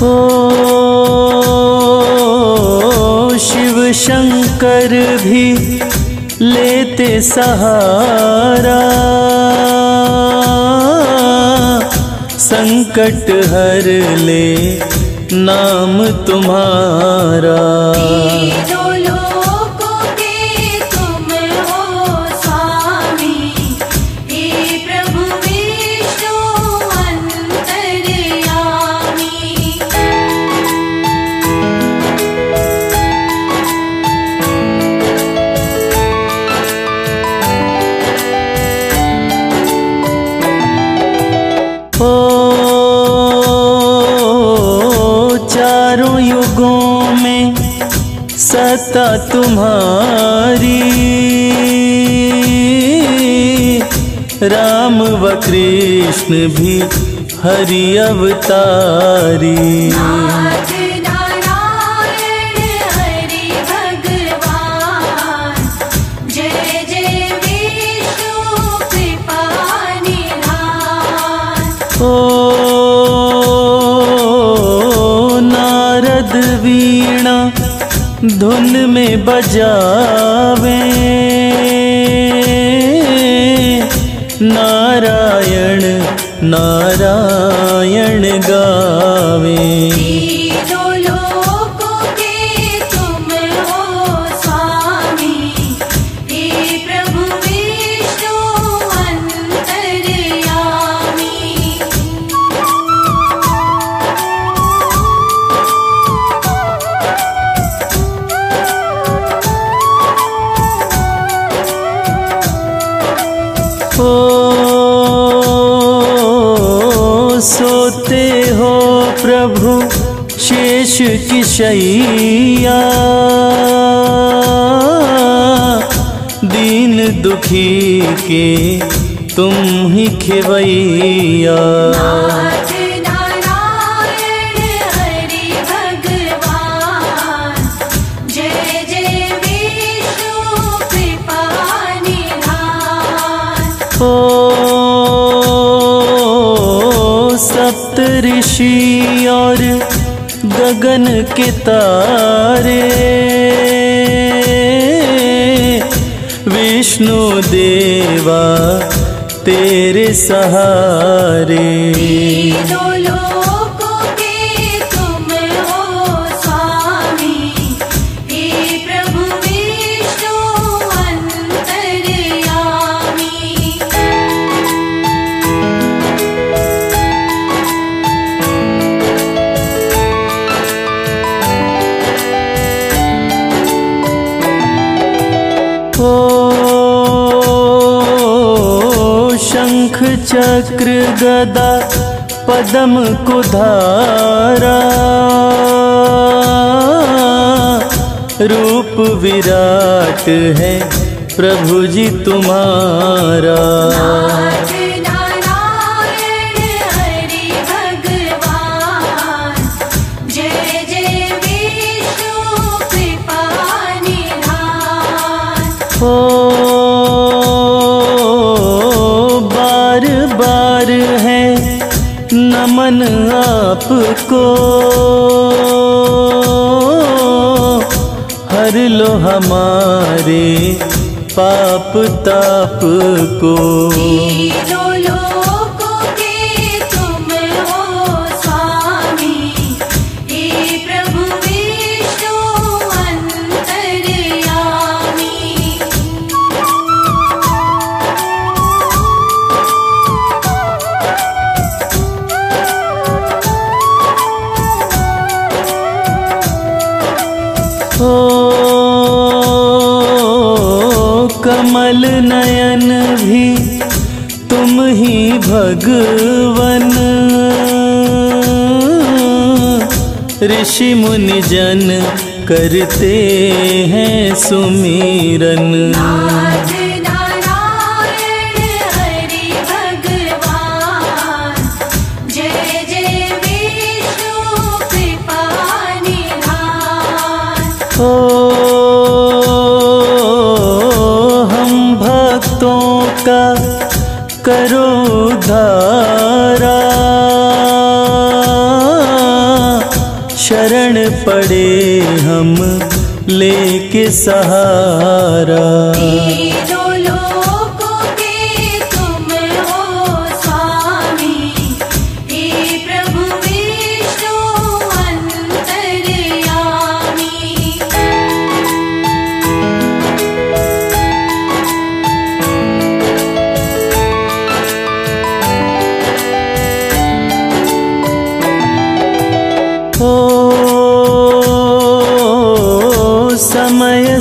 ओ शिव शंकर भी लेते सहारा, संकट हर ले नाम तुम्हारा। तीनों लोकों के तुम हो स्वामी, हे प्रभु विष्णु अंतर्यामी। चारों युगों में सत्ता तुम्हारी, राम व कृष्ण भी हरि अवतारी। वीणा धुन में बजावे, नारायण नारायण गावे। तीनों लोकों के तुम हो स्वामी, हे प्रभु विष्णु अंतर्यामी। सोते हो प्रभु शेष किशैया, दीन दुखी के तुम ही खिवैया। सप्त ऋषि और गगन के तारे, विष्णु देवा तेरे सहारे। तीनों लोकों के तुम हो स्वामी, हे प्रभु विष्णु अंतर्यामी। शंख चक्र गदा पद्म कुधारा, रूप विराट है प्रभु जी तुम्हारा। बार बार है नमन आपको, हर लो हमारे पाप ताप को। तीनों लोकों के तुम हो स्वामी, हे प्रभु विष्णु अंतर्यामी। कमल नयन भी तुम ही भगवन, ऋषि मुनि जन करते हैं सुमिरन। का करो धारा, शरण पड़े हम लेके सहारा।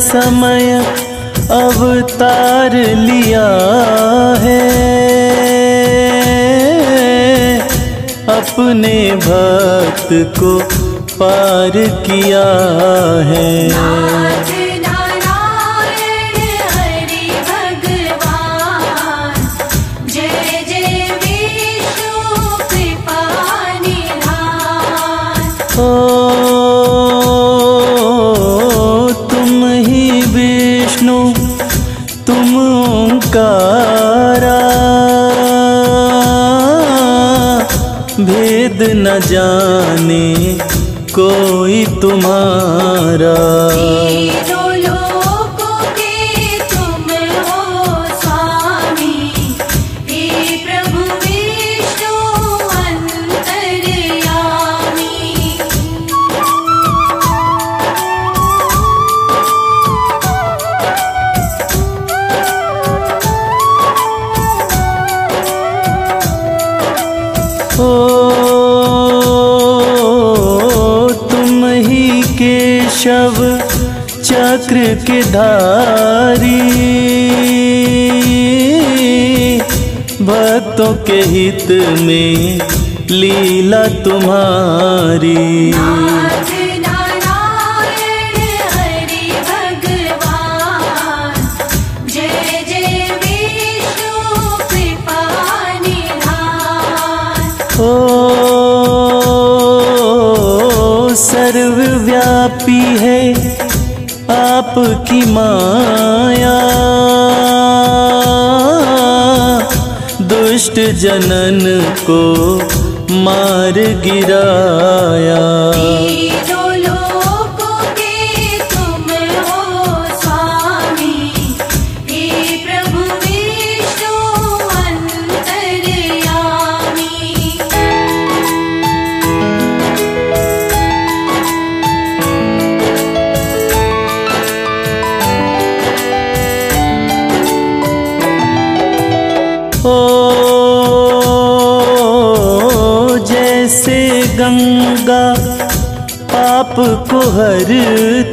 समय अवतार लिया है, अपने भक्त को पार किया है। भेद न जाने कोई तुम्हारा, चक्र के धारी, भक्तों के हित में लीला तुम्हारी। सर्वव्यापी है आपकी माया, दुष्ट जनन को मार गिराया। गंगा पाप को हरती,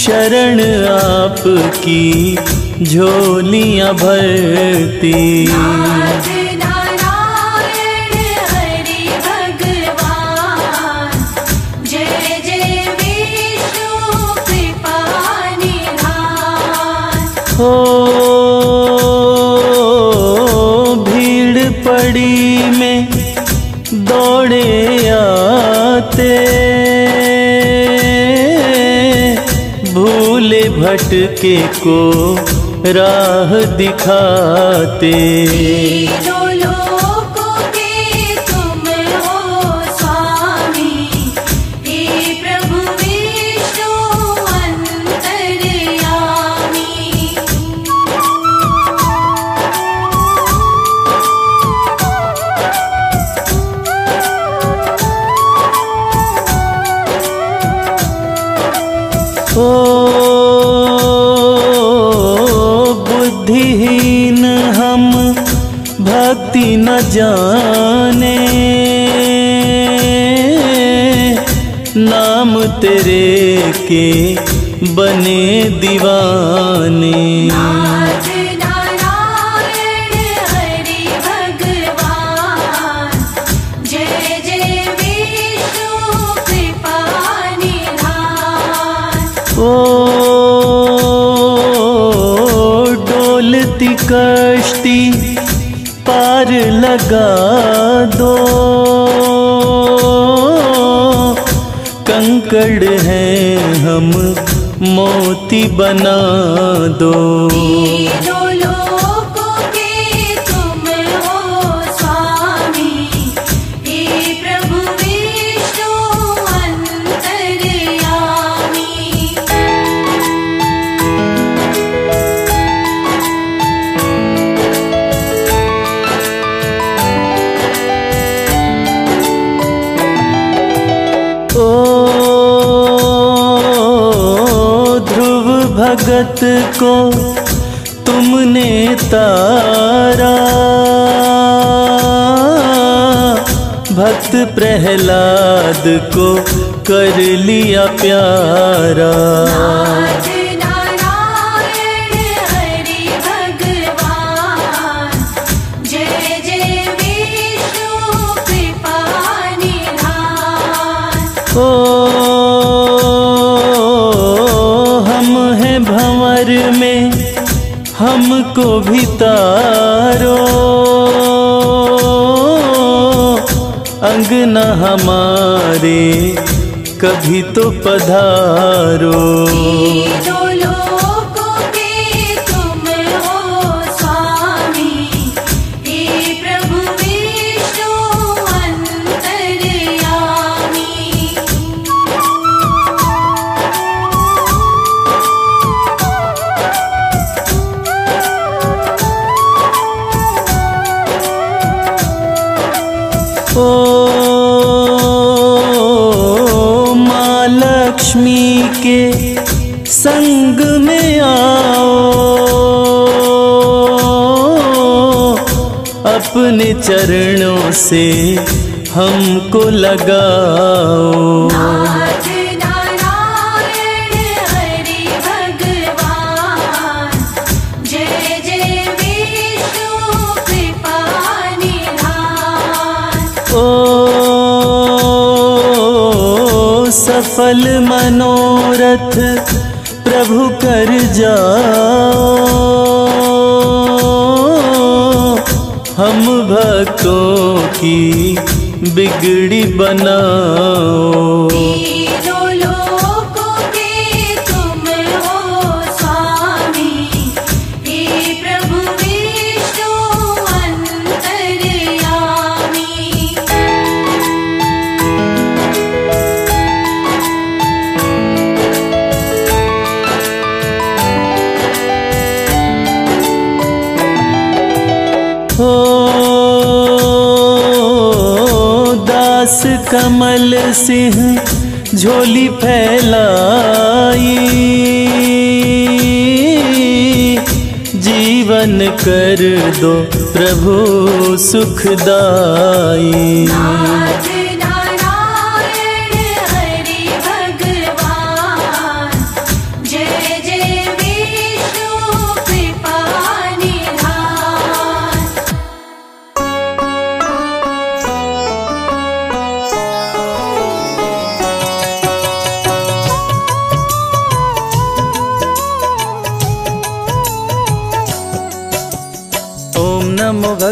शरण आपकी झोलियाँ भरती। भूले भटके को राह दिखाते, बुद्धिहीन हम भक्ति न जाने, नाम तेरे के बने दीवाने। डोलती कश्ती पार लगा दो, कंकड़ हैं हम मोती बना दो। तीनों लोकों के तुम हो स्वामी, हे प्रभु विष्णु अंतर्यामी। भगत को तुमने तारा, भक्त प्रहलाद को कर लिया प्यारा। हमको भी तारो अंगना हमारे, कभी तो पधारो। तीनों लोकों के तुम हो स्वामी, हे प्रभु विष्णु अंतर्यामी। माँ लक्ष्मी के संग में आओ, अपने चरणों से हमको लगाओ। सफल मनोरथ प्रभु कर जाओ, हम भक्तों की बिगड़ी बनाओ। तीनों लोकों के तुम हो स्वामी, हे प्रभु विष्णु अंतर्यामी। दास कमल सिंह झोली फैलाई, जीवन कर दो प्रभु सुखदाई।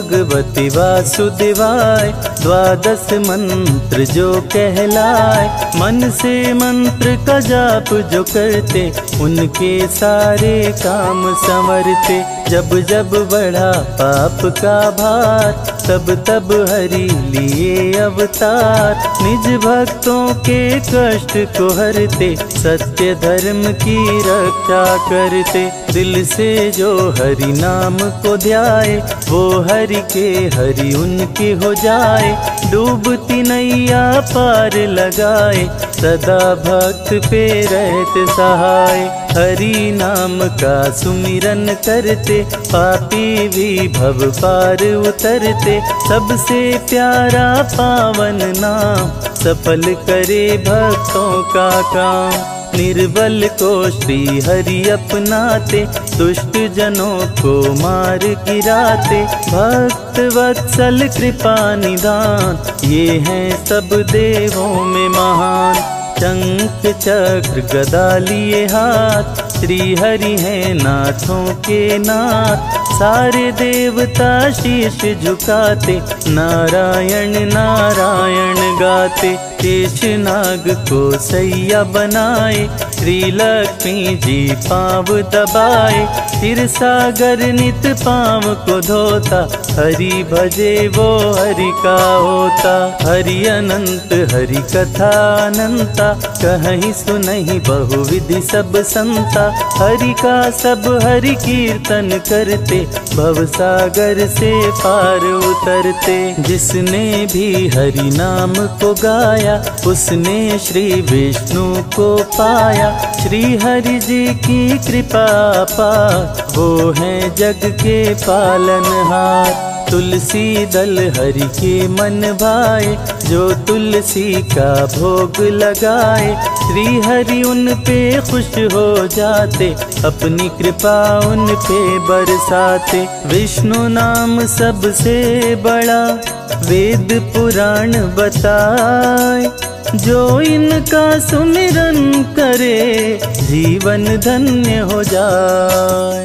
भगवते वासुदेवाय द्वादश मंत्र जो कहलाए, मन से मंत्र का जाप जो करते उनके सारे काम संवरते। जब जब बढ़ा पाप का भार, तब तब हरि लिए अवतार। निज भक्तों के कष्ट को हरते, सत्य धर्म की रक्षा करते। दिल से जो हरि नाम को ध्याए, वो हरि के हरि उनके हो जाए। डूबती नैया पार लगाए, सदा भक्त पे रहते सहाय। हरि नाम का सुमिरन करते, पापी भी भव पार उतरते। सबसे प्यारा पावन नाम, सफल करे भक्तों का काम। निर्बल को श्री हरि अपनाते, दुष्ट जनों को मार गिराते। भक्त वत्सल कृपा निदान, ये हैं सब देवों में महान। शंख चक्र गदा लिए हाथ, श्री हरि हैं नाथों के नाथ। सारे देवता शीश झुकाते, नारायण नारायण गाते। शेष नाग को सैया बनाए, श्री लक्ष्मी जी पाँव दबाए। सिर सागर नित पाँव को धोता, हरि भजे वो हरि का होता। हरि अनंत हरि कथा अनंता, कहीं सुनहि बहुविधि सब संता। हरि का सब हरि कीर्तन करते, भवसागर से पार उतरते। जिसने भी हरि नाम को गाया, उसने श्री विष्णु को पाया। श्री हरि जी की कृपा पा, वो है जग के पालनहार। तुलसी दल हरि के मन भाए, जो तुलसी का भोग लगाए। श्री हरि उन पे खुश हो जाते, अपनी कृपा उन पे बरसाते। विष्णु नाम सबसे बड़ा, वेद पुराण बताए। जो इनका सुमिरन करे, जीवन धन्य हो जाए।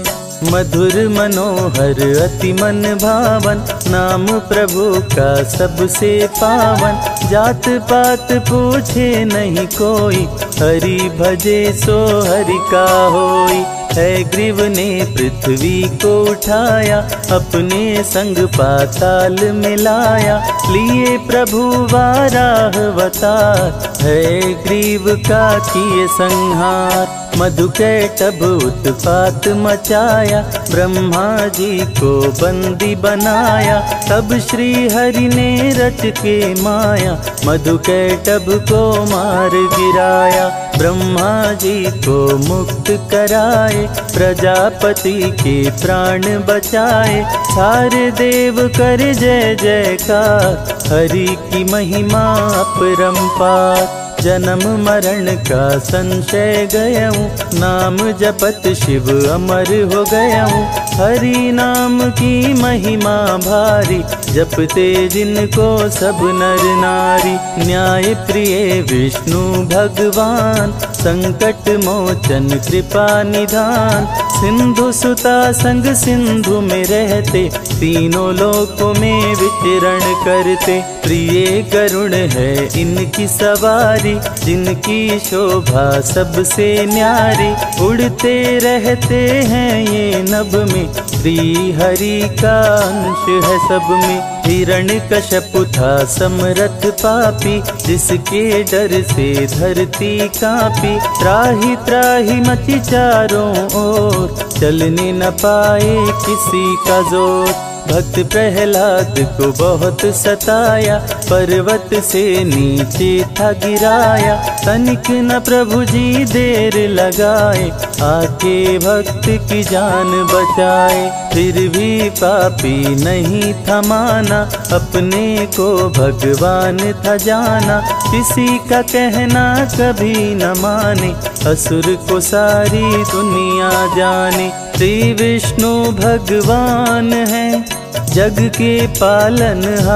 मधुर मनोहर अति मन भावन, नाम प्रभु का सबसे पावन। जात पात पूछे नहीं कोई, हरि भजे सो हरि का होई। है ग्रीव ने पृथ्वी को उठाया, अपने संग पाताल मिलाया। लिए प्रभु वाराह अवतार, है ग्रीव का किए संहार। मधुकैटभ उत्पात मचाया, ब्रह्मा जी को बंदी बनाया। तब श्री हरि ने रच के माया, मधुकैटभ को मार गिराया। ब्रह्मा जी को मुक्त कराए, प्रजापति के प्राण बचाए। सारे देव कर जय जयकार, हरि की महिमा अपरंपार। जन्म मरण का संशय गया हूँ, नाम जपत शिव अमर हो गया हूँ। हरि नाम की महिमा भारी, जपते जिनको सब नर नारी। न्याय प्रिय विष्णु भगवान, संकट मोचन कृपा निधान। सिंधु सुता संग सिंधु में रहते, तीनों लोकों में विचरण करते। प्रिय करुण है इनकी सवारी, जिनकी शोभा सबसे न्यारी। उड़ते रहते हैं ये नभ में, श्री हरि का अंश है सब में। हिरण्यकश्यपु था समरथ पापी, जिसके डर से धरती कांपी। त्राहि त्राहि मचि चारों ओर, चलने न पाए किसी का जोर। भक्त प्रहलाद को बहुत सताया, पर्वत से नीचे था गिराया। तनिक न प्रभु जी देर लगाए, आके भक्त की जान बचाए। फिर भी पापी नहीं था माना, अपने को भगवान था जाना। किसी का कहना कभी न माने, असुर को सारी दुनिया जाने। श्री विष्णु भगवान है जग के पालनहार,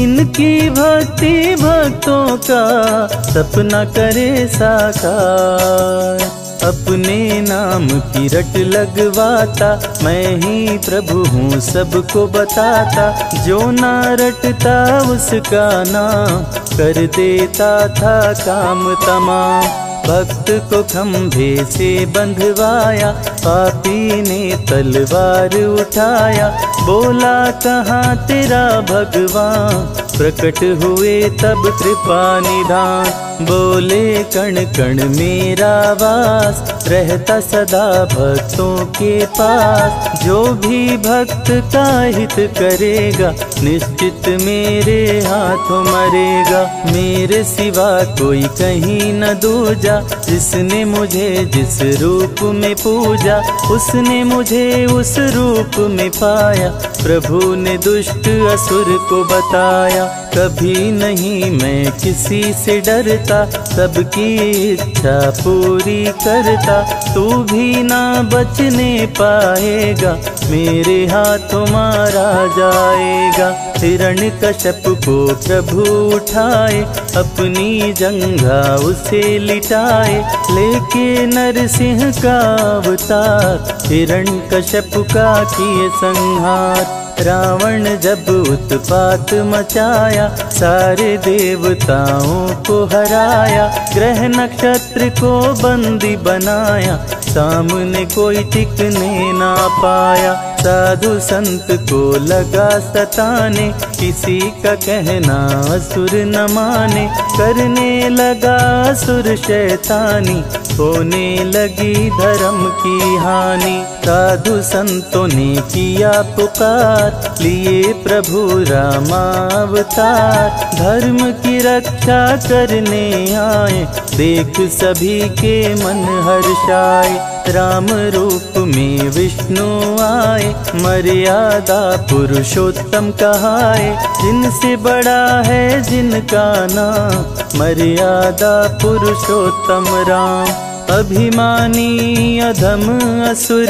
इनकी भक्ति भक्तों का सपना करे साकार। अपने नाम की रट लगवाता, मैं ही प्रभु हूँ सबको बताता। जो ना रटता उसका नाम, कर देता था काम तमाम। भक्त को खंभे से बंधवाया, पापी ने तलवार उठाया। बोला कहाँ तेरा भगवान, प्रकट हुए तब कृपा निधान। बोले कण कण मेरा वास, रहता सदा भक्तों के पास। जो भी भक्त का हित करेगा, निश्चित मेरे हाथों मरेगा। मेरे सिवा कोई कहीं न दूजा, जिसने मुझे जिस रूप में पूजा। उसने मुझे उस रूप में पाया, प्रभु ने दुष्ट असुर को बताया। कभी नहीं मैं किसी से डरता, सबकी इच्छा पूरी करता। तू भी ना बचने पाएगा, मेरे हाथों मारा जाएगा। हिरण्यकश्यप को प्रभु उठाए, अपनी जंघा उसे लिटाए। लेके नरसिंह का अवतार, हिरण्यकश्यप का किए संहार। रावण जब उत्पात मचाया, सारे देवताओं को हराया, ग्रह नक्षत्र को बंदी बनाया, सामने कोई टिकने ना पाया। साधु संत को लगा सताने, किसी का कहना असुर न माने, करने लगा असुर शैतानी, होने लगी धर्म की हानि। साधु संतों ने किया पुकार, लिए प्रभु रामावतार, धर्म की रक्षा करने आए, देख सभी के मन हर्ष आए। राम रूप में विष्णु आए, मर्यादा पुरुषोत्तम कहाए, जिनसे बड़ा है जिनका नाम, मर्यादा पुरुषोत्तम राम। अभिमानी अधम असुर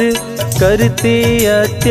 करते अत्याचार,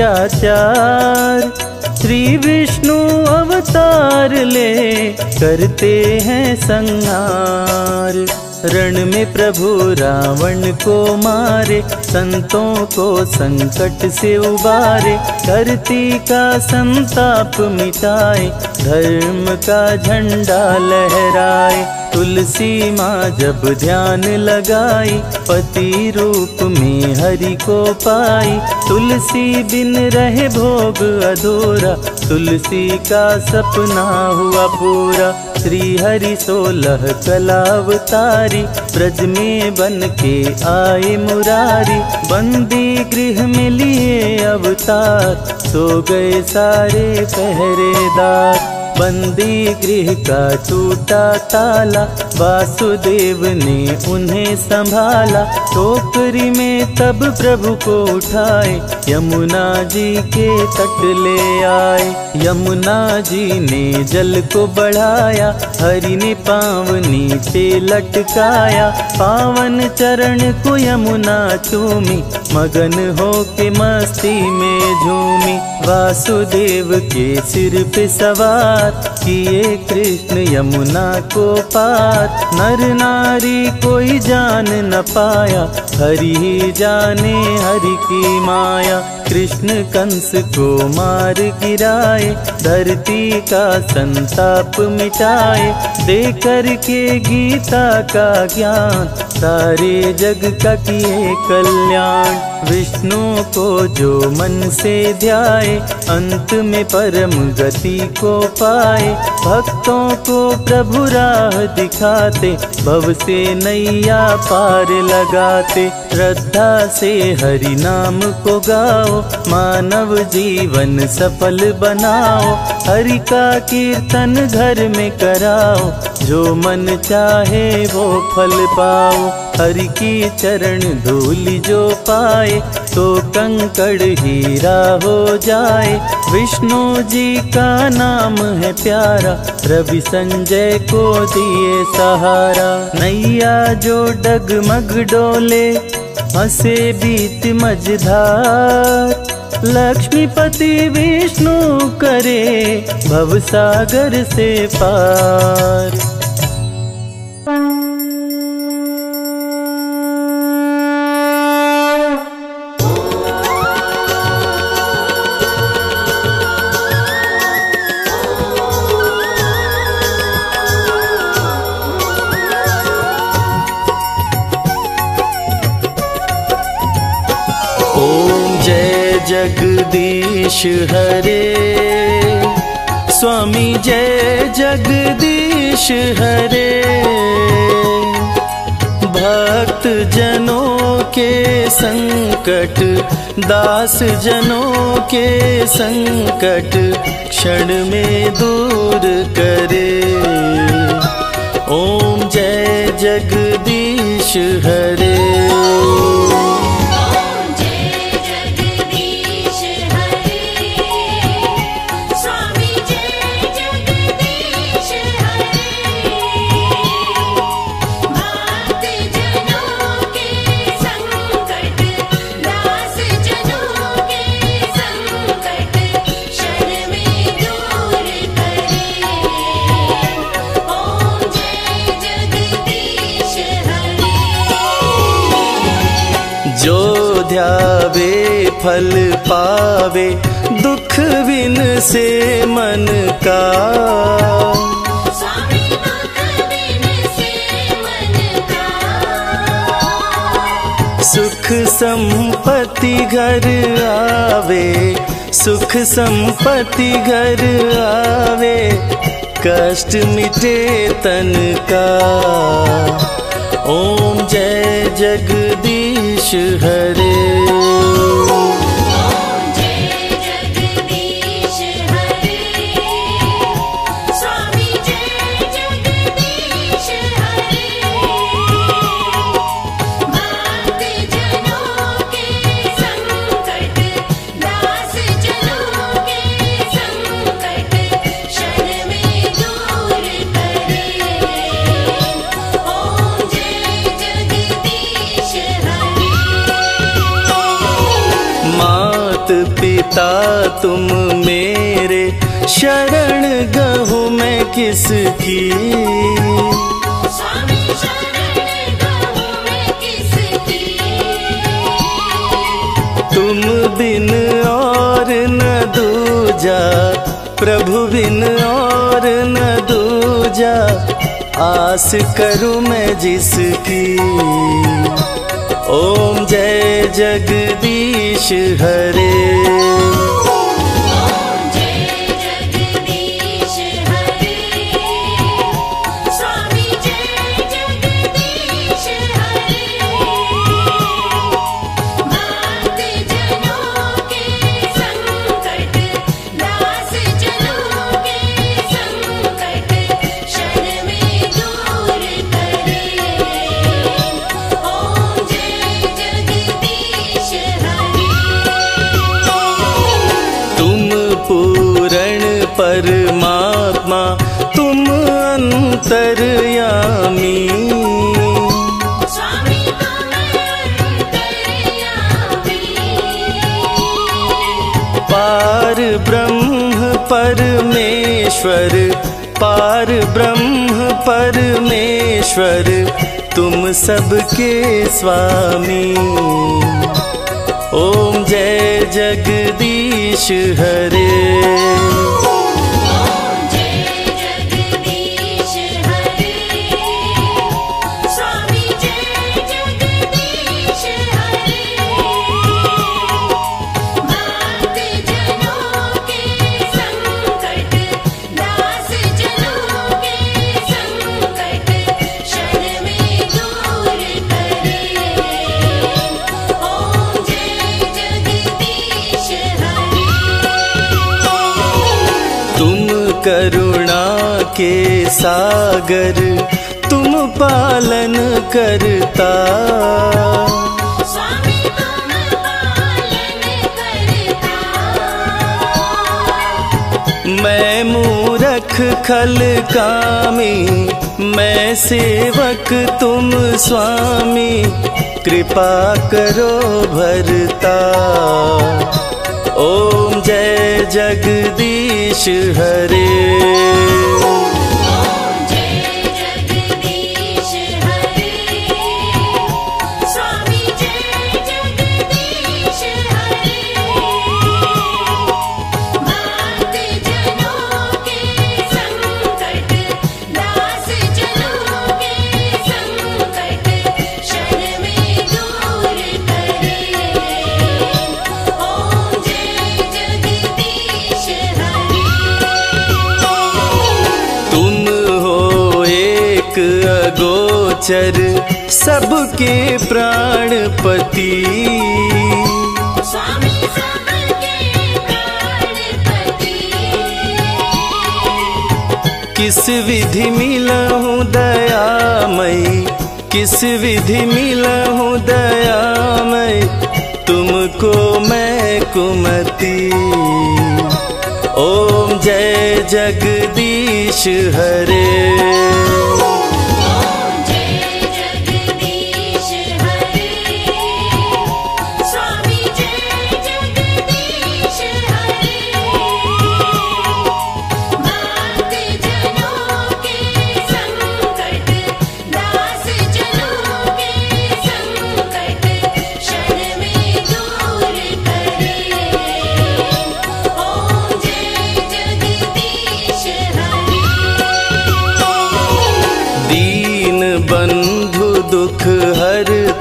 श्री विष्णु अवतार ले करते हैं संहार। रण में प्रभु रावण को मारे, संतों को संकट से उबारे, धरती का संताप मिटाए, धर्म का झंडा लहराए। तुलसी माँ जब ध्यान लगाई, पति रूप में हरि को पाई, तुलसी बिन रहे भोग अधूरा, तुलसी का सपना हुआ पूरा। श्री हरि 16 कलावतारी, ब्रज में बन के आए मुरारी, बंदी गृह में लिए अवतार, सो गए सारे पहरेदार। बंदी गृह का टूटा ताला, वासुदेव ने उन्हें संभाला, टोकरी में तब प्रभु को उठाए, यमुना जी के तट ले आए। यमुना जी ने जल को बढ़ाया, हरि ने पाँव नीचे लटकाया, पावन चरण को यमुना चूमी, मगन हो के मस्ती में झूमी। वासुदेव के सिर पे सवार, किए कृष्ण यमुना को पार, नर नारी कोई जान न पाया, हरि ही जाने हरि की माया। कृष्ण कंस को मार गिराए, धरती का संताप मिटाए, देकर के गीता का ज्ञान, सारे जग का किए कल्याण। विष्णु को जो मन से ध्याए, अंत में परम गति को पाए, भक्तों को प्रभु राह दिखाते, भव से नैया पार लगाते। श्रद्धा से हरि नाम को गाओ, मानव जीवन सफल बनाओ, हरि का कीर्तन घर में कराओ, जो मन चाहे वो फल पाओ। हरि की चरण धूलि जो पाए, तो कंकड़ हीरा हो जाए, विष्णु जी का नाम है प्यारा, रवि संजय को दिए सहारा। नैया जो डगमग डोले, हंसे बीत मझधार, लक्ष्मीपति विष्णु करे, भवसागर से पार। जगदीश हरे स्वामी जय जगदीश हरे, भक्त जनों के संकट, दास जनों के संकट, क्षण में दूर करे। ओम जय जगदीश हरे। फल पावे दुख बिन से मन का, सुख संपत्ति घर आवे, सुख संपत्ति घर आवे, कष्ट मिटे तन का। ओम जय जगदीश हरे, ओम जय जगदीश हरे, स्वामी जय जगदीश हरे, भक्त जनों के संकट, दास जनों के संकट, क्षण में दूर करे। मात पिता तुम मेरे, शरण गहूँ मैं किसकी, स्वामी शरण गहूँ मैं किसकी, तुम बिन और न दूजा, प्रभु बिन और न दूजा, आस करूँ मैं जिसकी। ओम जय जगदीश हरे, ओम जय जगदीश हरे, स्वामी जय जगदीश हरे, भक्त जनों के संकट, दास जनों के संकट, क्षण में दूर करे। ओम जय जगदीश हरे, तुम पूरण परमात्मा, तुम अंतर्यामी, स्वामी तुम अंतर्यामी, पार ब्रह्म परमेश्वर, पार ब्रह्म परमेश्वर, तुम सबके स्वामी। ओम जय जगदीश हरे, ओम जय जगदीश हरे, स्वामी जय जगदीश हरे, भक्त जनों के संकट, दास जनों के संकट, क्षण में दूर करे। ओम जय जगदीश हरे, तुम करुणा के सागर, तुम पालन करता, स्वामी तुम पालन करता, मैं मूरख खल कामी, मैं सेवक तुम स्वामी, कृपा करो भरता। ओम जय जगदीश हरे, ओम जय जगदीश हरे, स्वामी जय जगदीश हरे, भक्त जनों के संकट, दास जनों के संकट, क्षण में दूर करे। ओम जय जगदीश हरे, तुम हो एक अगोचर, सबके प्राणपति, स्वामी सबके प्राणपति, किस विधि मिलहूँ दयामयी, किस विधि मिलहूँ दयामयी, तुमको मैं कुमति। ओम जय जगदीश हरे, ओम जय जगदीश हरे, स्वामी जय जगदीश हरे, भक्त जनों के संकट, दास जनों के संकट, क्षण में दूर करे।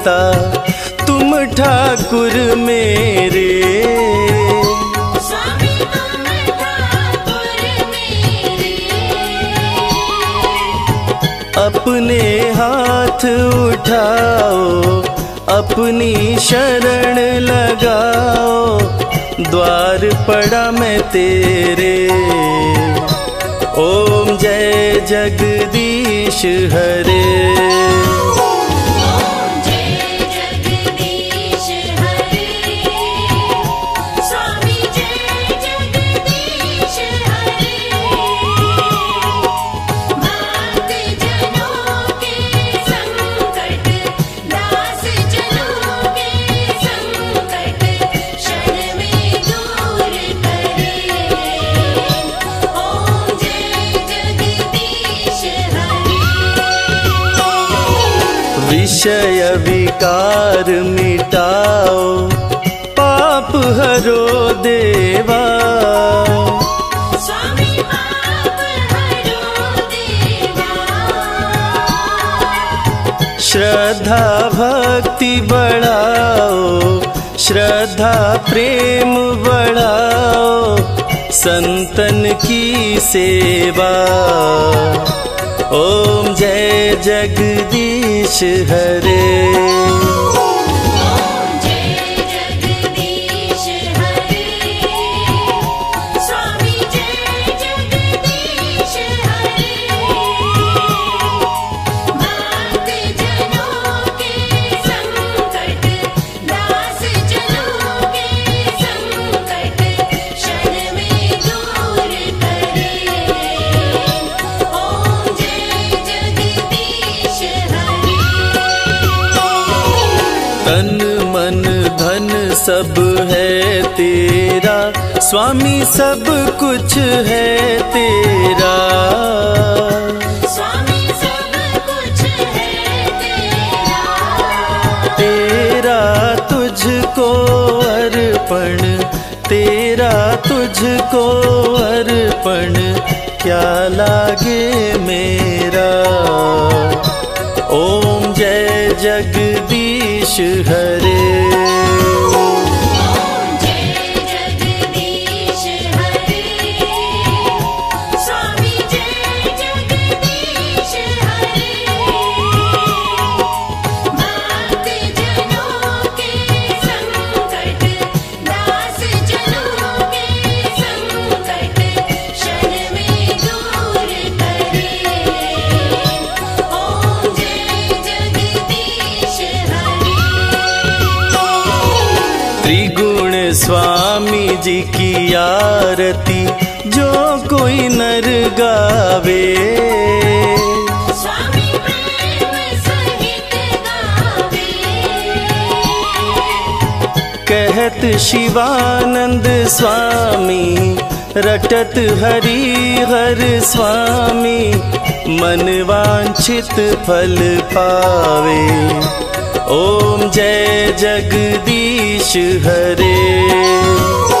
दाता तुम ठाकुर मेरे, स्वामी तुम ठाकुर मेरे। अपने हाथ उठाओ अपनी शरण लगाओ, द्वार पड़ा मैं तेरे। ओम जय जगदीश हरे। विषय विकार मिटाओ पाप हरो देवा, स्वामी पाप हरो देवा। श्रद्धा भक्ति बढ़ाओ, श्रद्धा प्रेम बढ़ाओ, संतन की सेवा। ओम जय जगदीश हरे। सब है तेरा स्वामी, सब कुछ है तेरा स्वामी, सब कुछ है तेरा। तेरा तुझको अर्पण, तेरा तुझको अर्पण, क्या लागे मेरा। ओम जय जगदीश हरे। स्वामी जी की आरती जो कोई नर गावे, स्वामी प्रेम सहित गावे। कहत शिवानंद स्वामी, रटत हरि हर स्वामी, मन वांछित फल पावे। ओम जय जगदीश हरे।